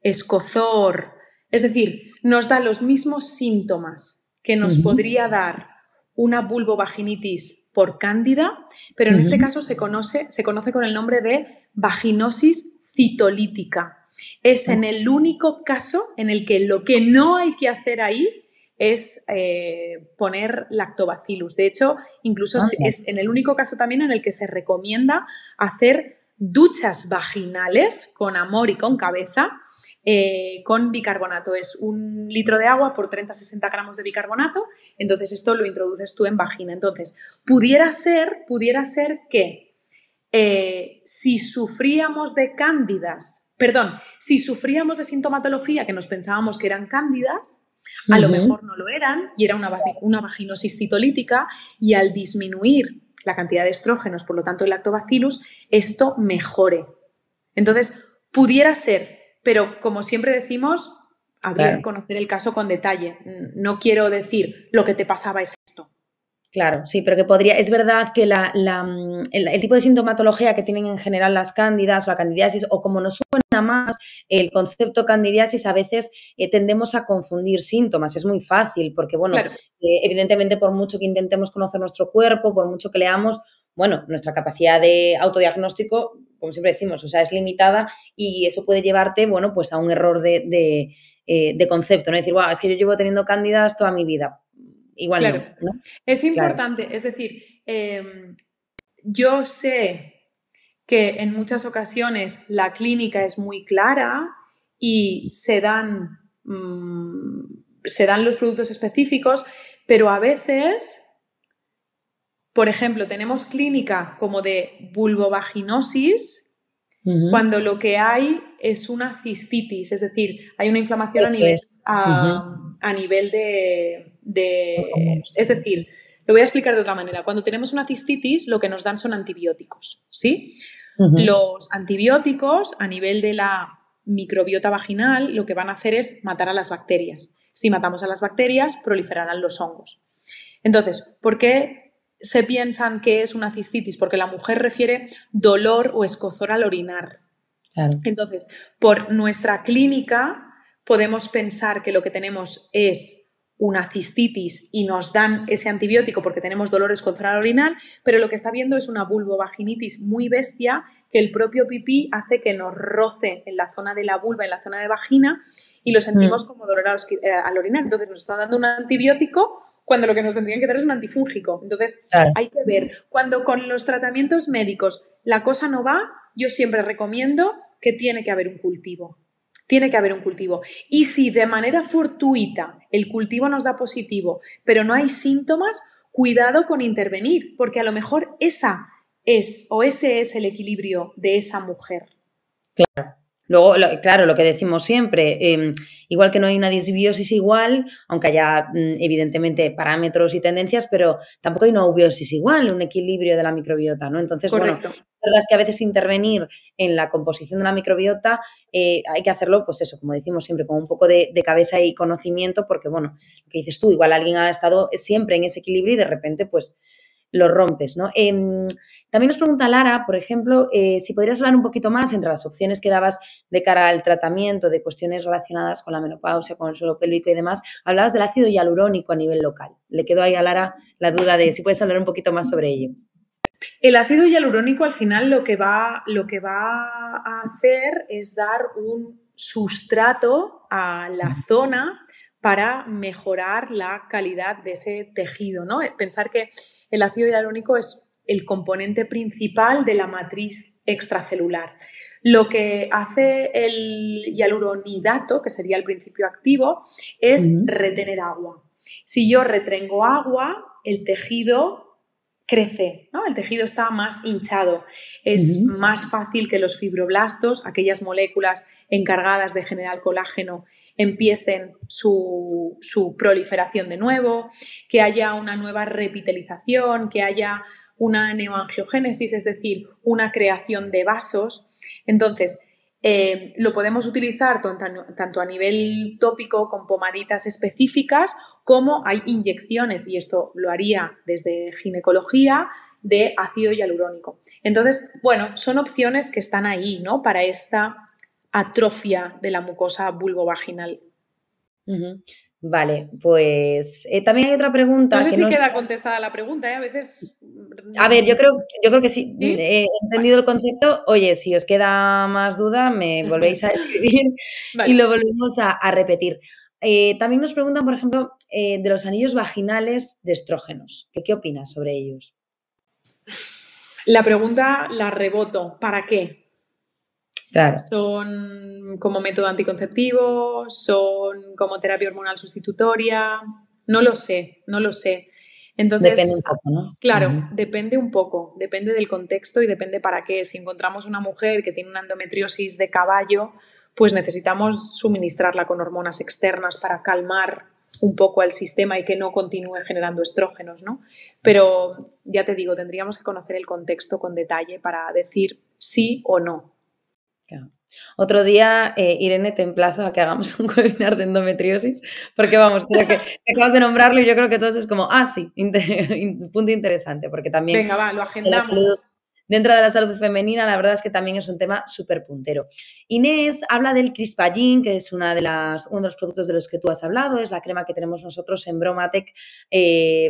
escozor, es decir, nos da los mismos síntomas que nos podría dar una vulvovaginitis por cándida, pero en este caso se conoce con el nombre de vaginosis citolítica. Es en el único caso en el que lo que no hay que hacer ahí es poner lactobacillus. De hecho, incluso es en el único caso también en el que se recomienda hacer duchas vaginales con amor y con cabeza con bicarbonato. Es 1 litro de agua por 30-60 gramos de bicarbonato. Entonces, esto lo introduces tú en vagina. Entonces, pudiera ser que si sufríamos de sintomatología que nos pensábamos que eran cándidas, a lo mejor no lo eran y era una vaginosis citolítica y al disminuir la cantidad de estrógenos, por lo tanto el lactobacillus, esto mejore. Entonces, pudiera ser, pero como siempre decimos, habría que conocer el caso con detalle. No quiero decir lo que te pasaba es esto. Claro, sí, pero que podría... Es verdad que el tipo de sintomatología que tienen en general las cándidas o la candidiasis, o como nos suena más el concepto candidiasis, a veces tendemos a confundir síntomas. Es muy fácil porque, bueno, claro, evidentemente por mucho que intentemos conocer nuestro cuerpo, por mucho que leamos, bueno, nuestra capacidad de autodiagnóstico, como siempre decimos, o sea, es limitada, y eso puede llevarte, bueno, pues a un error de concepto, ¿no? Decir, wow, es que yo llevo teniendo cándidas toda mi vida. Igual claro, no, ¿no? Es importante, claro, es decir, yo sé que en muchas ocasiones la clínica es muy clara y se dan los productos específicos, pero a veces, por ejemplo, tenemos clínica como de vulvovaginosis, cuando lo que hay es una cistitis, es decir, hay una inflamación a nivel de... Es decir, lo voy a explicar de otra manera. Cuando tenemos una cistitis, lo que nos dan son antibióticos, ¿sí? Los antibióticos, a nivel de la microbiota vaginal, lo que van a hacer es matar a las bacterias. Si matamos a las bacterias, proliferarán los hongos. Entonces, ¿por qué se piensan que es una cistitis? Porque la mujer refiere dolor o escozor al orinar. Claro. Entonces, por nuestra clínica podemos pensar que lo que tenemos es una cistitis y nos dan ese antibiótico porque tenemos dolor o escozor al orinar, pero lo que está viendo es una vulvovaginitis muy bestia, que el propio pipí hace que nos roce en la zona de la vulva, en la zona de vagina, y lo sentimos como dolor al orinar. Entonces nos están dando un antibiótico cuando lo que nos tendrían que dar es un antifúngico. Entonces, claro, hay que ver. Cuando con los tratamientos médicos la cosa no va, yo siempre recomiendo que tiene que haber un cultivo. Tiene que haber un cultivo. Y si de manera fortuita el cultivo nos da positivo, pero no hay síntomas, cuidado con intervenir, porque a lo mejor esa es o ese es el equilibrio de esa mujer. Claro. Luego, claro, lo que decimos siempre, igual que no hay una disbiosis igual, aunque haya evidentemente parámetros y tendencias, pero tampoco hay una eubiosis igual, un equilibrio de la microbiota, ¿no? Entonces, correcto, bueno, la verdad es que a veces intervenir en la composición de la microbiota hay que hacerlo, pues eso, como decimos siempre, con un poco de cabeza y conocimiento, porque, bueno, lo que dices tú, igual alguien ha estado siempre en ese equilibrio y de repente, pues, lo rompes, ¿no? También nos pregunta Lara, por ejemplo, si podrías hablar un poquito más entre las opciones que dabas de cara al tratamiento de cuestiones relacionadas con la menopausia, con el suelo pélvico y demás. Hablabas del ácido hialurónico a nivel local. Le quedó ahí a Lara la duda de si puedes hablar un poquito más sobre ello. El ácido hialurónico al final lo que va a hacer es dar un sustrato a la zona para mejorar la calidad de ese tejido, ¿no? Pensar que el ácido hialurónico es el componente principal de la matriz extracelular. Lo que hace el hialuronidato, que sería el principio activo, es retener agua. Si yo retengo agua, el tejido crece, ¿no? El tejido está más hinchado. Es más fácil que los fibroblastos, aquellas moléculas encargadas de generar colágeno, empiecen su proliferación de nuevo, que haya una nueva repitelización, que haya una neoangiogénesis, es decir, una creación de vasos. Entonces, lo podemos utilizar tanto a nivel tópico con pomaditas específicas, como hay inyecciones, y esto lo haría desde ginecología, de ácido hialurónico. Entonces, bueno, son opciones que están ahí, ¿no? Para esta atrofia de la mucosa vulvovaginal. Vale, pues también hay otra pregunta. No sé que si no queda contestada la pregunta, ¿eh? A veces... A ver, yo creo que sí, ¿sí? He entendido, vale, el concepto. Oye, si os queda más duda, me volvéis a escribir vale, y lo volvemos a repetir. También nos preguntan, por ejemplo, de los anillos vaginales de estrógenos. ¿Qué opinas sobre ellos? La pregunta la reboto. ¿Para qué? Claro. Son como método anticonceptivo, son como terapia hormonal sustitutoria, no lo sé. Entonces, depende un poco, ¿no? Claro, depende un poco, depende del contexto y depende para qué. Si encontramos una mujer que tiene una endometriosis de caballo, pues necesitamos suministrarla con hormonas externas para calmar un poco al sistema y que no continúe generando estrógenos, ¿no? Pero ya te digo, tendríamos que conocer el contexto con detalle para decir sí o no. Claro. Otro día, Irene, te emplazo a que hagamos un webinar de endometriosis, porque vamos, creo que si acabas de nombrarlo y yo creo que todos es como, ah, sí, punto interesante, porque también... Venga, va, lo agendamos. Dentro de la salud femenina, la verdad es que también es un tema súper puntero. Inés habla del Crispagyn, que es uno de los productos de los que tú has hablado, es la crema que tenemos nosotros en Bromatec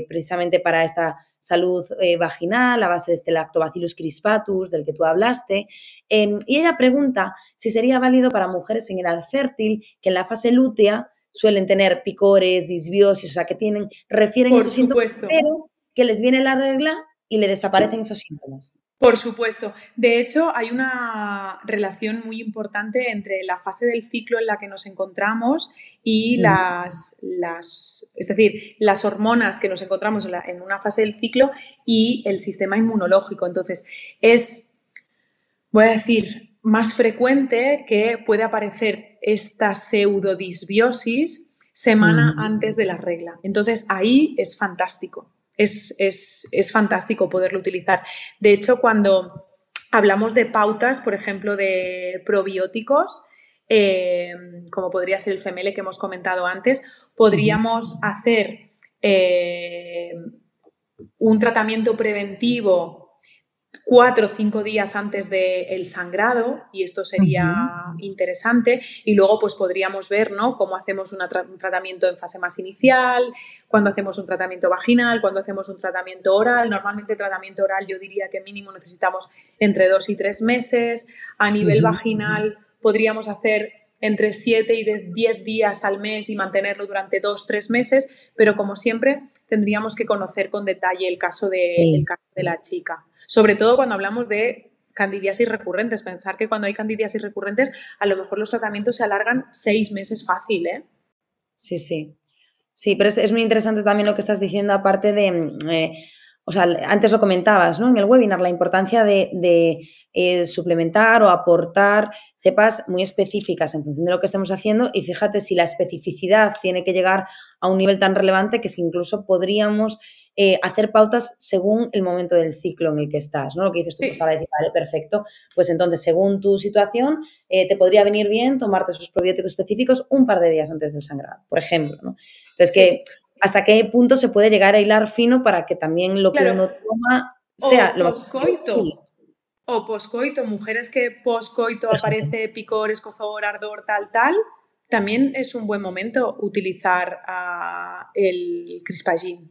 precisamente para esta salud vaginal a base de este Lactobacillus crispatus del que tú hablaste. Y ella pregunta si sería válido para mujeres en edad fértil que en la fase lútea suelen tener picores, disbiosis, o sea, que refieren esos síntomas, pero que les viene la regla y le desaparecen esos síntomas. Por supuesto. De hecho, hay una relación muy importante entre la fase del ciclo en la que nos encontramos y las hormonas que nos encontramos en una fase del ciclo y el sistema inmunológico. Entonces, es, voy a decir, más frecuente que puede aparecer esta pseudodisbiosis semana antes de la regla. Entonces, ahí es fantástico. Es fantástico poderlo utilizar. De hecho, cuando hablamos de pautas, por ejemplo, de probióticos, como podría ser el Femmele que hemos comentado antes, podríamos hacer un tratamiento preventivo 4 o 5 días antes del sangrado, y esto sería interesante, y luego pues podríamos ver, ¿no?, cómo hacemos un tratamiento en fase más inicial, cuando hacemos un tratamiento vaginal, cuando hacemos un tratamiento oral. Normalmente tratamiento oral yo diría que mínimo necesitamos entre 2 y 3 meses. A nivel vaginal podríamos hacer entre 7 y 10 días al mes y mantenerlo durante 2 o 3 meses, pero como siempre tendríamos que conocer con detalle el caso de la chica. Sobre todo cuando hablamos de candidiasis recurrentes. Pensar que cuando hay candidiasis recurrentes, a lo mejor los tratamientos se alargan 6 meses fácil, ¿eh? Sí, sí. Sí, pero es muy interesante también lo que estás diciendo, aparte de... o sea, antes lo comentabas, ¿no?, en el webinar, la importancia de suplementar o aportar cepas muy específicas en función de lo que estemos haciendo. Y fíjate si la especificidad tiene que llegar a un nivel tan relevante que es que incluso podríamos hacer pautas según el momento del ciclo en el que estás, ¿no? Lo que dices tú, pues ahora decir, vale, perfecto, pues entonces según tu situación te podría venir bien tomarte esos probióticos específicos un par de días antes del sangrado, por ejemplo, ¿no? Entonces, que... ¿Hasta qué punto se puede llegar a hilar fino para que también lo que uno toma sea lo más posible? O poscoito, mujeres que poscoito aparece picor, escozor, ardor, tal, también es un buen momento utilizar el Crispagyn.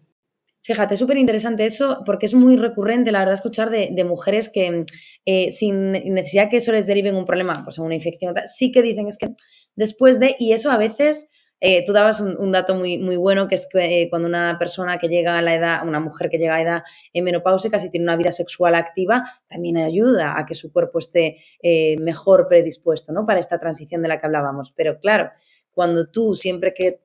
Fíjate, súper interesante eso, porque es muy recurrente, la verdad, escuchar de mujeres que sin necesidad que eso les derive en un problema, pues en una infección, sí que dicen es que después de, y eso a veces... tú dabas un dato muy bueno, que es que cuando una persona que llega a la edad, una mujer que llega a la edad menopáusica, si tiene una vida sexual activa, también ayuda a que su cuerpo esté mejor predispuesto, ¿no?, para esta transición de la que hablábamos. Pero claro, cuando tú siempre que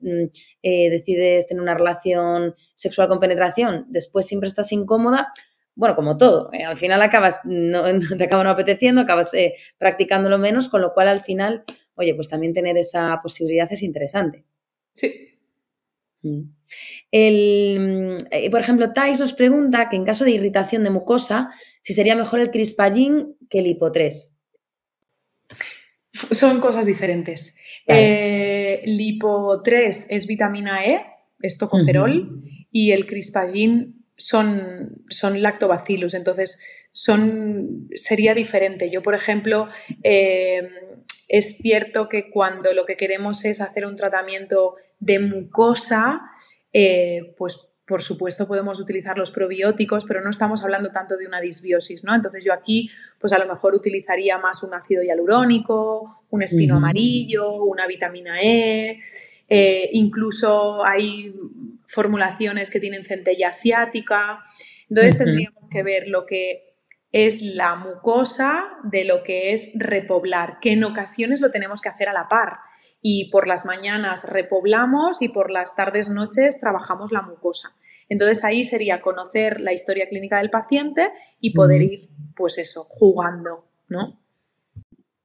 decides tener una relación sexual con penetración, después siempre estás incómoda, bueno, como todo, al final acabas, te acaba no apeteciendo, acabas practicándolo menos, con lo cual al final... Oye, pues también tener esa posibilidad es interesante. Sí. Por ejemplo, Thais nos pregunta que en caso de irritación de mucosa, si sería mejor el Crispagyn que el Lipo 3. Son cosas diferentes. Vale. Lipo 3 es vitamina E, estocoferol, y el Crispagyn son lactobacillus, entonces sería diferente. Yo, por ejemplo... es cierto que cuando lo que queremos es hacer un tratamiento de mucosa, pues por supuesto podemos utilizar los probióticos, pero no estamos hablando tanto de una disbiosis, ¿no? Entonces yo aquí pues a lo mejor utilizaría más un ácido hialurónico, un espino amarillo, una vitamina E, incluso hay formulaciones que tienen centella asiática. Entonces tendríamos que ver lo que... es la mucosa de lo que es repoblar, que en ocasiones lo tenemos que hacer a la par, y por las mañanas repoblamos y por las tardes noches trabajamos la mucosa. Entonces ahí sería conocer la historia clínica del paciente y poder ir, pues eso, jugando, ¿no?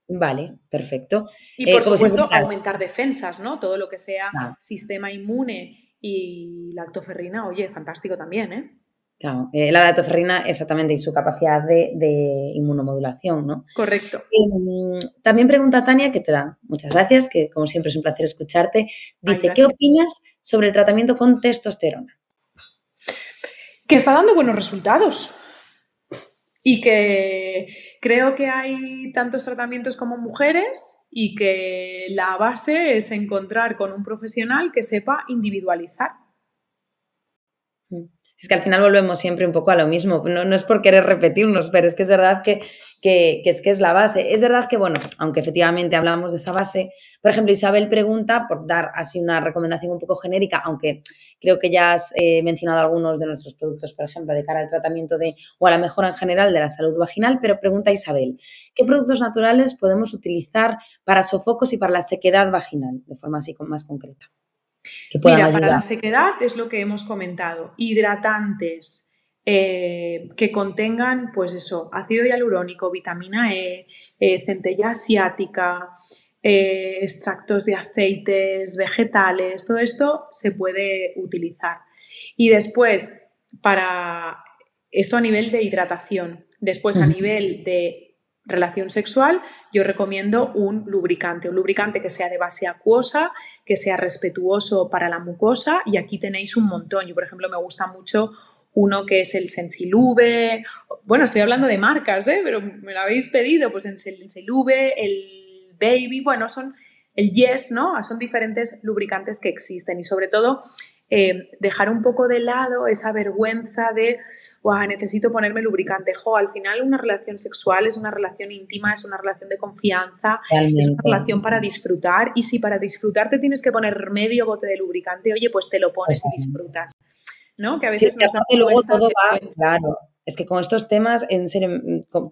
Vale, perfecto. Y por supuesto aumentar defensas, ¿no? Todo lo que sea sistema inmune y lactoferrina, oye, fantástico también, ¿eh? Claro, la lactoferrina exactamente y su capacidad de inmunomodulación, ¿no? Correcto. También pregunta Tania, que te da muchas gracias, que como siempre es un placer escucharte. Dice, ¿qué opinas sobre el tratamiento con testosterona? Que está dando buenos resultados y que creo que hay tantos tratamientos como mujeres y que la base es encontrar con un profesional que sepa individualizar. Es que al final volvemos siempre un poco a lo mismo, no es por querer repetirnos, pero es que es verdad que es la base. Es verdad que, bueno, aunque efectivamente hablamos de esa base, por ejemplo, Isabel pregunta, por dar así una recomendación un poco genérica, aunque creo que ya has mencionado algunos de nuestros productos, por ejemplo, de cara al tratamiento de o a la mejora en general de la salud vaginal, pero pregunta Isabel, ¿qué productos naturales podemos utilizar para sofocos y para la sequedad vaginal, de forma así más concreta? Mira, ayudar. Para la sequedad es lo que hemos comentado, hidratantes que contengan, pues eso, ácido hialurónico, vitamina E, centella asiática, extractos de aceites, vegetales, todo esto se puede utilizar. Y después, para esto a nivel de hidratación, después a nivel de relación sexual, yo recomiendo un lubricante que sea de base acuosa, que sea respetuoso para la mucosa, y aquí tenéis un montón. Yo, por ejemplo, me gusta mucho uno que es el Sensilube, bueno, estoy hablando de marcas, pero me lo habéis pedido, pues el Sensilube, el Baby, bueno, son el Yes, ¿no? Son diferentes lubricantes que existen y sobre todo dejar un poco de lado esa vergüenza de necesito ponerme lubricante. Al final una relación sexual es una relación íntima, es una relación de confianza, realmente. Es una relación para disfrutar, y si para disfrutar te tienes que poner medio bote de lubricante, oye, pues te lo pones y disfrutas, ¿no? Que a veces sí, nos da luego todo va, claro. Es que con estos temas, en serio,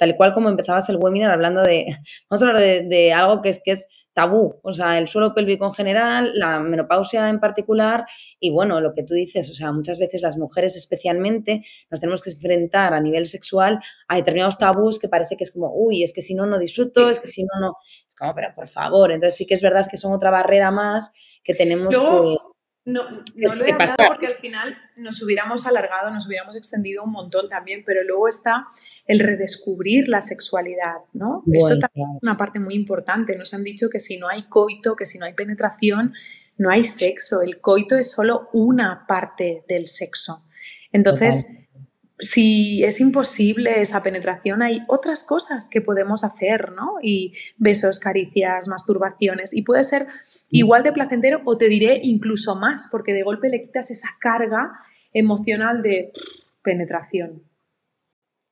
tal cual como empezabas el webinar hablando de, vamos a hablar de algo que es tabú, o sea, el suelo pélvico en general, la menopausia en particular y, bueno, lo que tú dices, o sea, muchas veces las mujeres especialmente nos tenemos que enfrentar a nivel sexual a determinados tabús que parece que es como, uy, es que si no, no disfruto, es que si no, no, es como, pero por favor. Entonces sí que es verdad que son otra barrera más que tenemos que... No lo he hablado porque al final nos hubiéramos alargado, nos hubiéramos extendido un montón también, pero luego está el redescubrir la sexualidad, ¿no? Bueno, eso también es una parte muy importante. Nos han dicho que si no hay coito, que si no hay penetración, no hay sexo. El coito es solo una parte del sexo. Entonces, si es imposible esa penetración, hay otras cosas que podemos hacer, ¿no? Y besos, caricias, masturbaciones, y puede ser igual de placentero o te diré incluso más, porque de golpe le quitas esa carga emocional de penetración.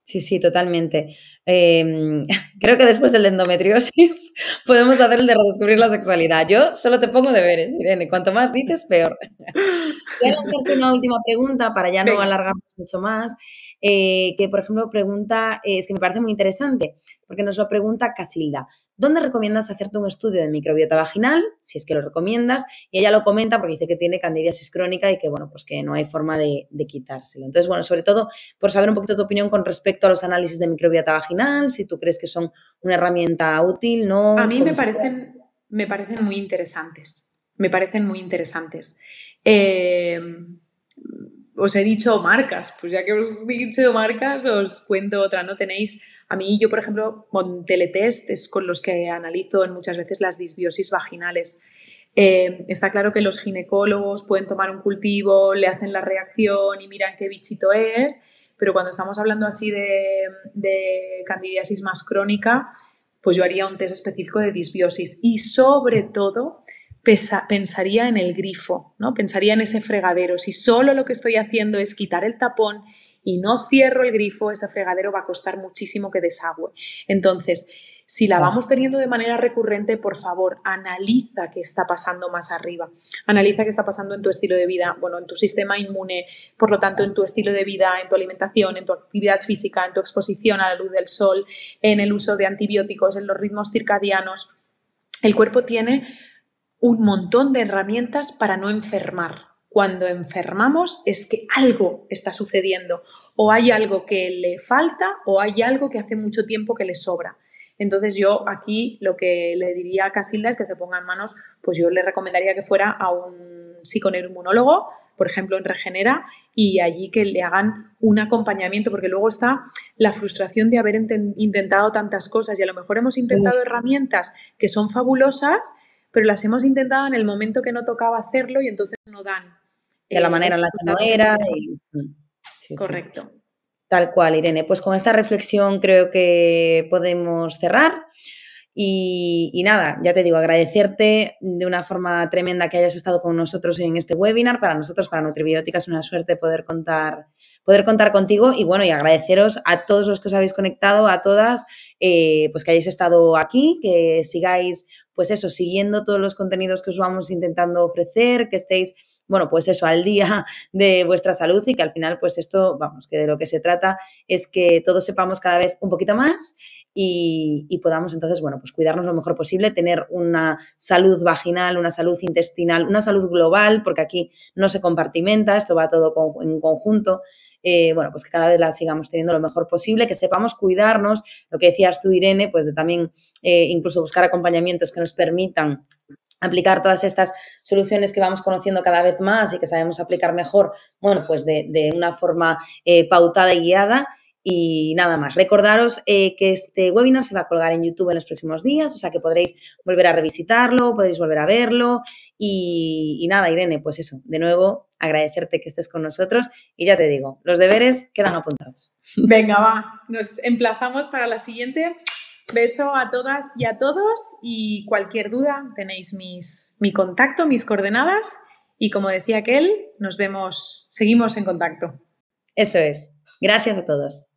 Sí, sí, totalmente. Creo que después del de endometriosis podemos hacer el de redescubrir la sexualidad. Yo solo te pongo deberes, Irene. Cuanto más dices, peor. Voy a lanzarte una última pregunta para ya no alargarnos mucho más. Que, por ejemplo, pregunta, es que me parece muy interesante, porque nos lo pregunta Casilda. ¿Dónde recomiendas hacerte un estudio de microbiota vaginal, si es que lo recomiendas? Y ella lo comenta porque dice que tiene candidiasis crónica y que, bueno, pues que no hay forma de quitárselo. Entonces, bueno, sobre todo por saber un poquito tu opinión con respecto a los análisis de microbiota vaginal, si tú crees que son una herramienta útil, ¿no? A mí me parecen muy interesantes. Me parecen muy interesantes. Os he dicho marcas, pues ya que os he dicho marcas, os cuento otra, ¿no? Tenéis, a mí, yo por ejemplo, Monteletest es con los que analizo muchas veces las disbiosis vaginales. Está claro que los ginecólogos pueden tomar un cultivo, le hacen la reacción y miran qué bichito es, pero cuando estamos hablando así de candidiasis más crónica, pues yo haría un test específico de disbiosis y sobre todo... pensaría en el grifo, ¿no? Pensaría en ese fregadero. Si solo lo que estoy haciendo es quitar el tapón y no cierro el grifo, ese fregadero va a costar muchísimo que desagüe. Entonces, si la vamos teniendo de manera recurrente, por favor, analiza qué está pasando más arriba. Analiza qué está pasando en tu estilo de vida, bueno, en tu sistema inmune, por lo tanto, en tu estilo de vida, en tu alimentación, en tu actividad física, en tu exposición a la luz del sol, en el uso de antibióticos, en los ritmos circadianos. El cuerpo tiene un montón de herramientas para no enfermar. Cuando enfermamos es que algo está sucediendo, o hay algo que le falta o hay algo que hace mucho tiempo que le sobra. Entonces yo aquí lo que le diría a Casilda es que se ponga en manos, pues yo le recomendaría que fuera a un psiconeuroinmunólogo, por ejemplo, en Regenera, y allí que le hagan un acompañamiento, porque luego está la frustración de haber intentado tantas cosas, y a lo mejor hemos intentado herramientas que son fabulosas, pero las hemos intentado en el momento que no tocaba hacerlo y entonces no dan. De la manera en la que no era. Sí, correcto. Sí. Tal cual, Irene. Pues con esta reflexión creo que podemos cerrar. Y nada, ya te digo, agradecerte de una forma tremenda que hayas estado con nosotros en este webinar. Para nosotros, para Nutribiótica, es una suerte poder contar contigo, y bueno, y agradeceros a todos los que os habéis conectado, a todas, pues que hayáis estado aquí, que sigáis, pues eso, siguiendo todos los contenidos que os vamos intentando ofrecer, que estéis, bueno, pues eso, al día de vuestra salud, y que al final, pues esto, vamos, que de lo que se trata es que todos sepamos cada vez un poquito más y podamos entonces, bueno, pues cuidarnos lo mejor posible, tener una salud vaginal, una salud intestinal, una salud global, porque aquí no se compartimenta, esto va todo en conjunto. Bueno, pues que cada vez la sigamos teniendo lo mejor posible, que sepamos cuidarnos, lo que decías tú, Irene, pues de también incluso buscar acompañamientos que nos permitan aplicar todas estas soluciones que vamos conociendo cada vez más y que sabemos aplicar mejor, bueno, pues de una forma pautada y guiada. Y nada más, recordaros que este webinar se va a colgar en YouTube en los próximos días, o sea que podréis volver a revisitarlo, podréis volver a verlo. Y nada, Irene, pues eso, de nuevo, agradecerte que estés con nosotros. Y ya te digo, los deberes quedan apuntados. Venga, va, nos emplazamos para la siguiente. Beso a todas y a todos, y cualquier duda tenéis mi contacto, mis coordenadas, y como decía aquel, nos vemos, seguimos en contacto. Eso es. Gracias a todos.